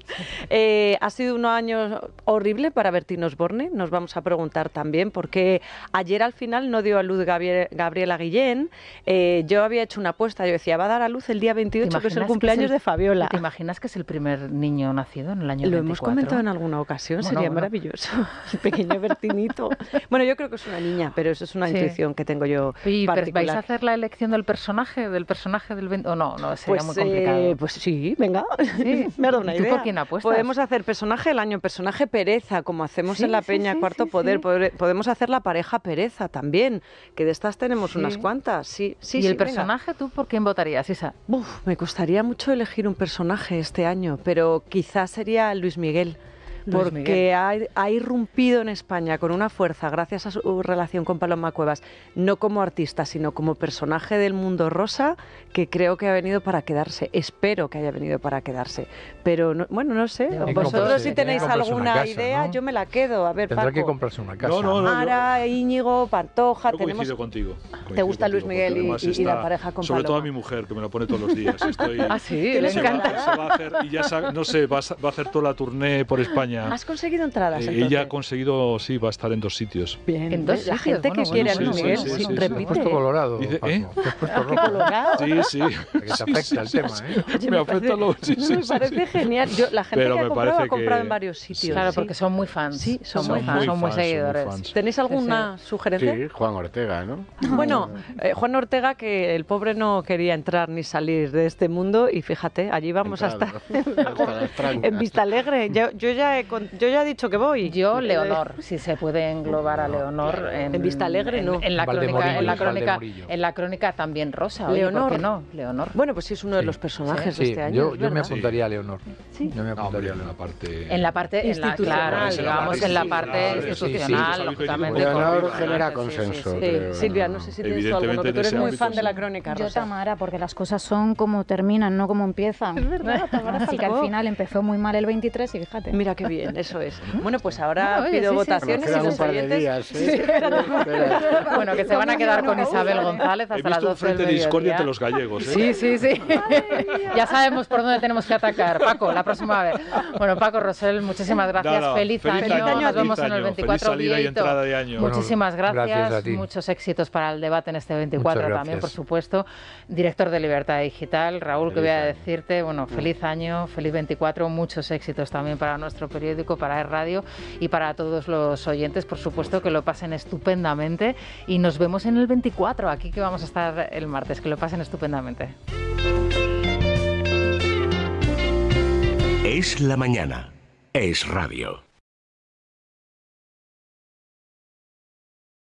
eh, sido un año horrible para Bertín Osborne. Nos vamos a preguntar también por qué ayer al final no dio a luz Gabriel, Gabriela Guillén. Eh, yo había hecho una apuesta, yo decía, va a dar a luz el día veintiocho, que es el cumpleaños es el, de Fabiola. ¿Te imaginas que es el primer niño nacido en el año veinticuatro? Lo hemos comentado en alguna ocasión, bueno, sería bueno. maravilloso. El pequeño Bertinito. Bueno, yo creo que es una niña, pero eso es una sí. intuición que tengo yo y, particular. ¿Vais a hacer la elección del personaje, del personaje del veinte? ¿O no? No, sería pues, muy complicado. Eh, pues sí, venga. Sí. Me ha dado una idea. ¿Tú por quién apuestas? Podemos hacer personaje del año, personaje pereza, como hacemos sí, en La sí, Peña, sí, Cuarto sí, Poder. Sí. Podemos hacer la pareja pereza también, que de estas tenemos sí. unas cuantas. Sí, sí, ¿Y sí, el venga. personaje tú por quién votarías, Isa? Uf, me costaría mucho elegir un personaje este año, pero quizás sería Luis Miguel. Porque ha, ha irrumpido en España con una fuerza, gracias a su relación con Paloma Cuevas, no como artista, sino como personaje del mundo rosa, que creo que ha venido para quedarse. Espero que haya venido para quedarse. Pero, no, bueno, no sé. Debe vosotros si tenéis alguna casa, idea, ¿no? Yo me la quedo. A ver, Tendrá Paco. que comprarse una casa. No, no, no, Ara, Íñigo, Pantoja... Yo tenemos... coincido contigo. Coincido ¿Te gusta contigo, Luis Miguel y, está, y la pareja con sobre Paloma? Sobre todo a mi mujer, que me la pone todos los días. Estoy, ah, sí, le encanta. Va, se va a hacer, y ya sabe, no sé, va a, va a hacer toda la tournée por España. ¿Has conseguido entradas? Eh, ella ha conseguido, sí, va a estar en dos sitios. Bien. ¿En dos sitios? La gente bueno, que bueno, quiere bueno, a Luis sí, Miguel sí, sí, sí, repite. Te has puesto colorado, Dice, ¿eh? Te has puesto rojo. Colorado. Sí, sí. Que te afecta sí, el sí, tema, sí. ¿eh? Oye, me, me afecta lo... Sí, no, sí, me sí, parece sí. genial. Yo, la gente Pero que ha comprado, ha comprado que... en varios sitios. Sí, claro, sí. porque son muy fans. Sí, son, son muy fans, son muy seguidores. ¿Tenéis alguna sugerencia? Sí, Juan Ortega, ¿no? Bueno, Juan Ortega, que el pobre no quería entrar ni salir de este mundo y fíjate, allí vamos a estar en Vistalegre. Yo ya He, yo ya he dicho que voy. Yo, Leonor, si se puede englobar a Leonor en, en Vista Alegre, no. En, en, la crónica, en, la crónica, en la crónica también rosa. Leonor. Oye, no? Leonor. Bueno, pues sí es uno sí. de los personajes sí. de este año. Yo, yo me apuntaría a Leonor. Sí. Yo me apuntaría no, en la parte. En la parte institucional. Digamos, en la parte institucional, lógicamente. Leonor genera consenso. Sí, sí, sí. Creo, sí. Silvia, no sé si tienes algo. Tú eres muy fan de la crónica rosa. Yo, Tamara, porque las cosas son como terminan, no como empiezan. Es verdad, así que al final empezó muy mal el veintitrés y fíjate. Mira qué bien, eso es. Bueno, pues ahora no, oye, pido sí, votaciones sí, sí. y los oyentes... Días, ¿sí? Sí. Bueno, que se van a quedar con Isabel González hasta las doce del mediodía. He visto un frente de discordia entre los gallegos, ¿eh? Sí, sí, sí. Ya sabemos por dónde tenemos que atacar. Paco, la próxima vez. Bueno, Paco Rosal, muchísimas gracias. No, no, feliz, feliz año. año. Nos vemos año, en el veinticuatro. Feliz salida y entrada de año. Muchísimas gracias. Gracias a ti. Muchos éxitos para el debate en este veinticuatro también, por supuesto. Director de Libertad Digital, Raúl, que voy a decirte, bueno, feliz año, feliz veinticuatro, muchos éxitos también para nuestro periódico, para el radio y para todos los oyentes, por supuesto, que lo pasen estupendamente y nos vemos en el veinticuatro, aquí que vamos a estar el martes, que lo pasen estupendamente. Es la mañana, es radio.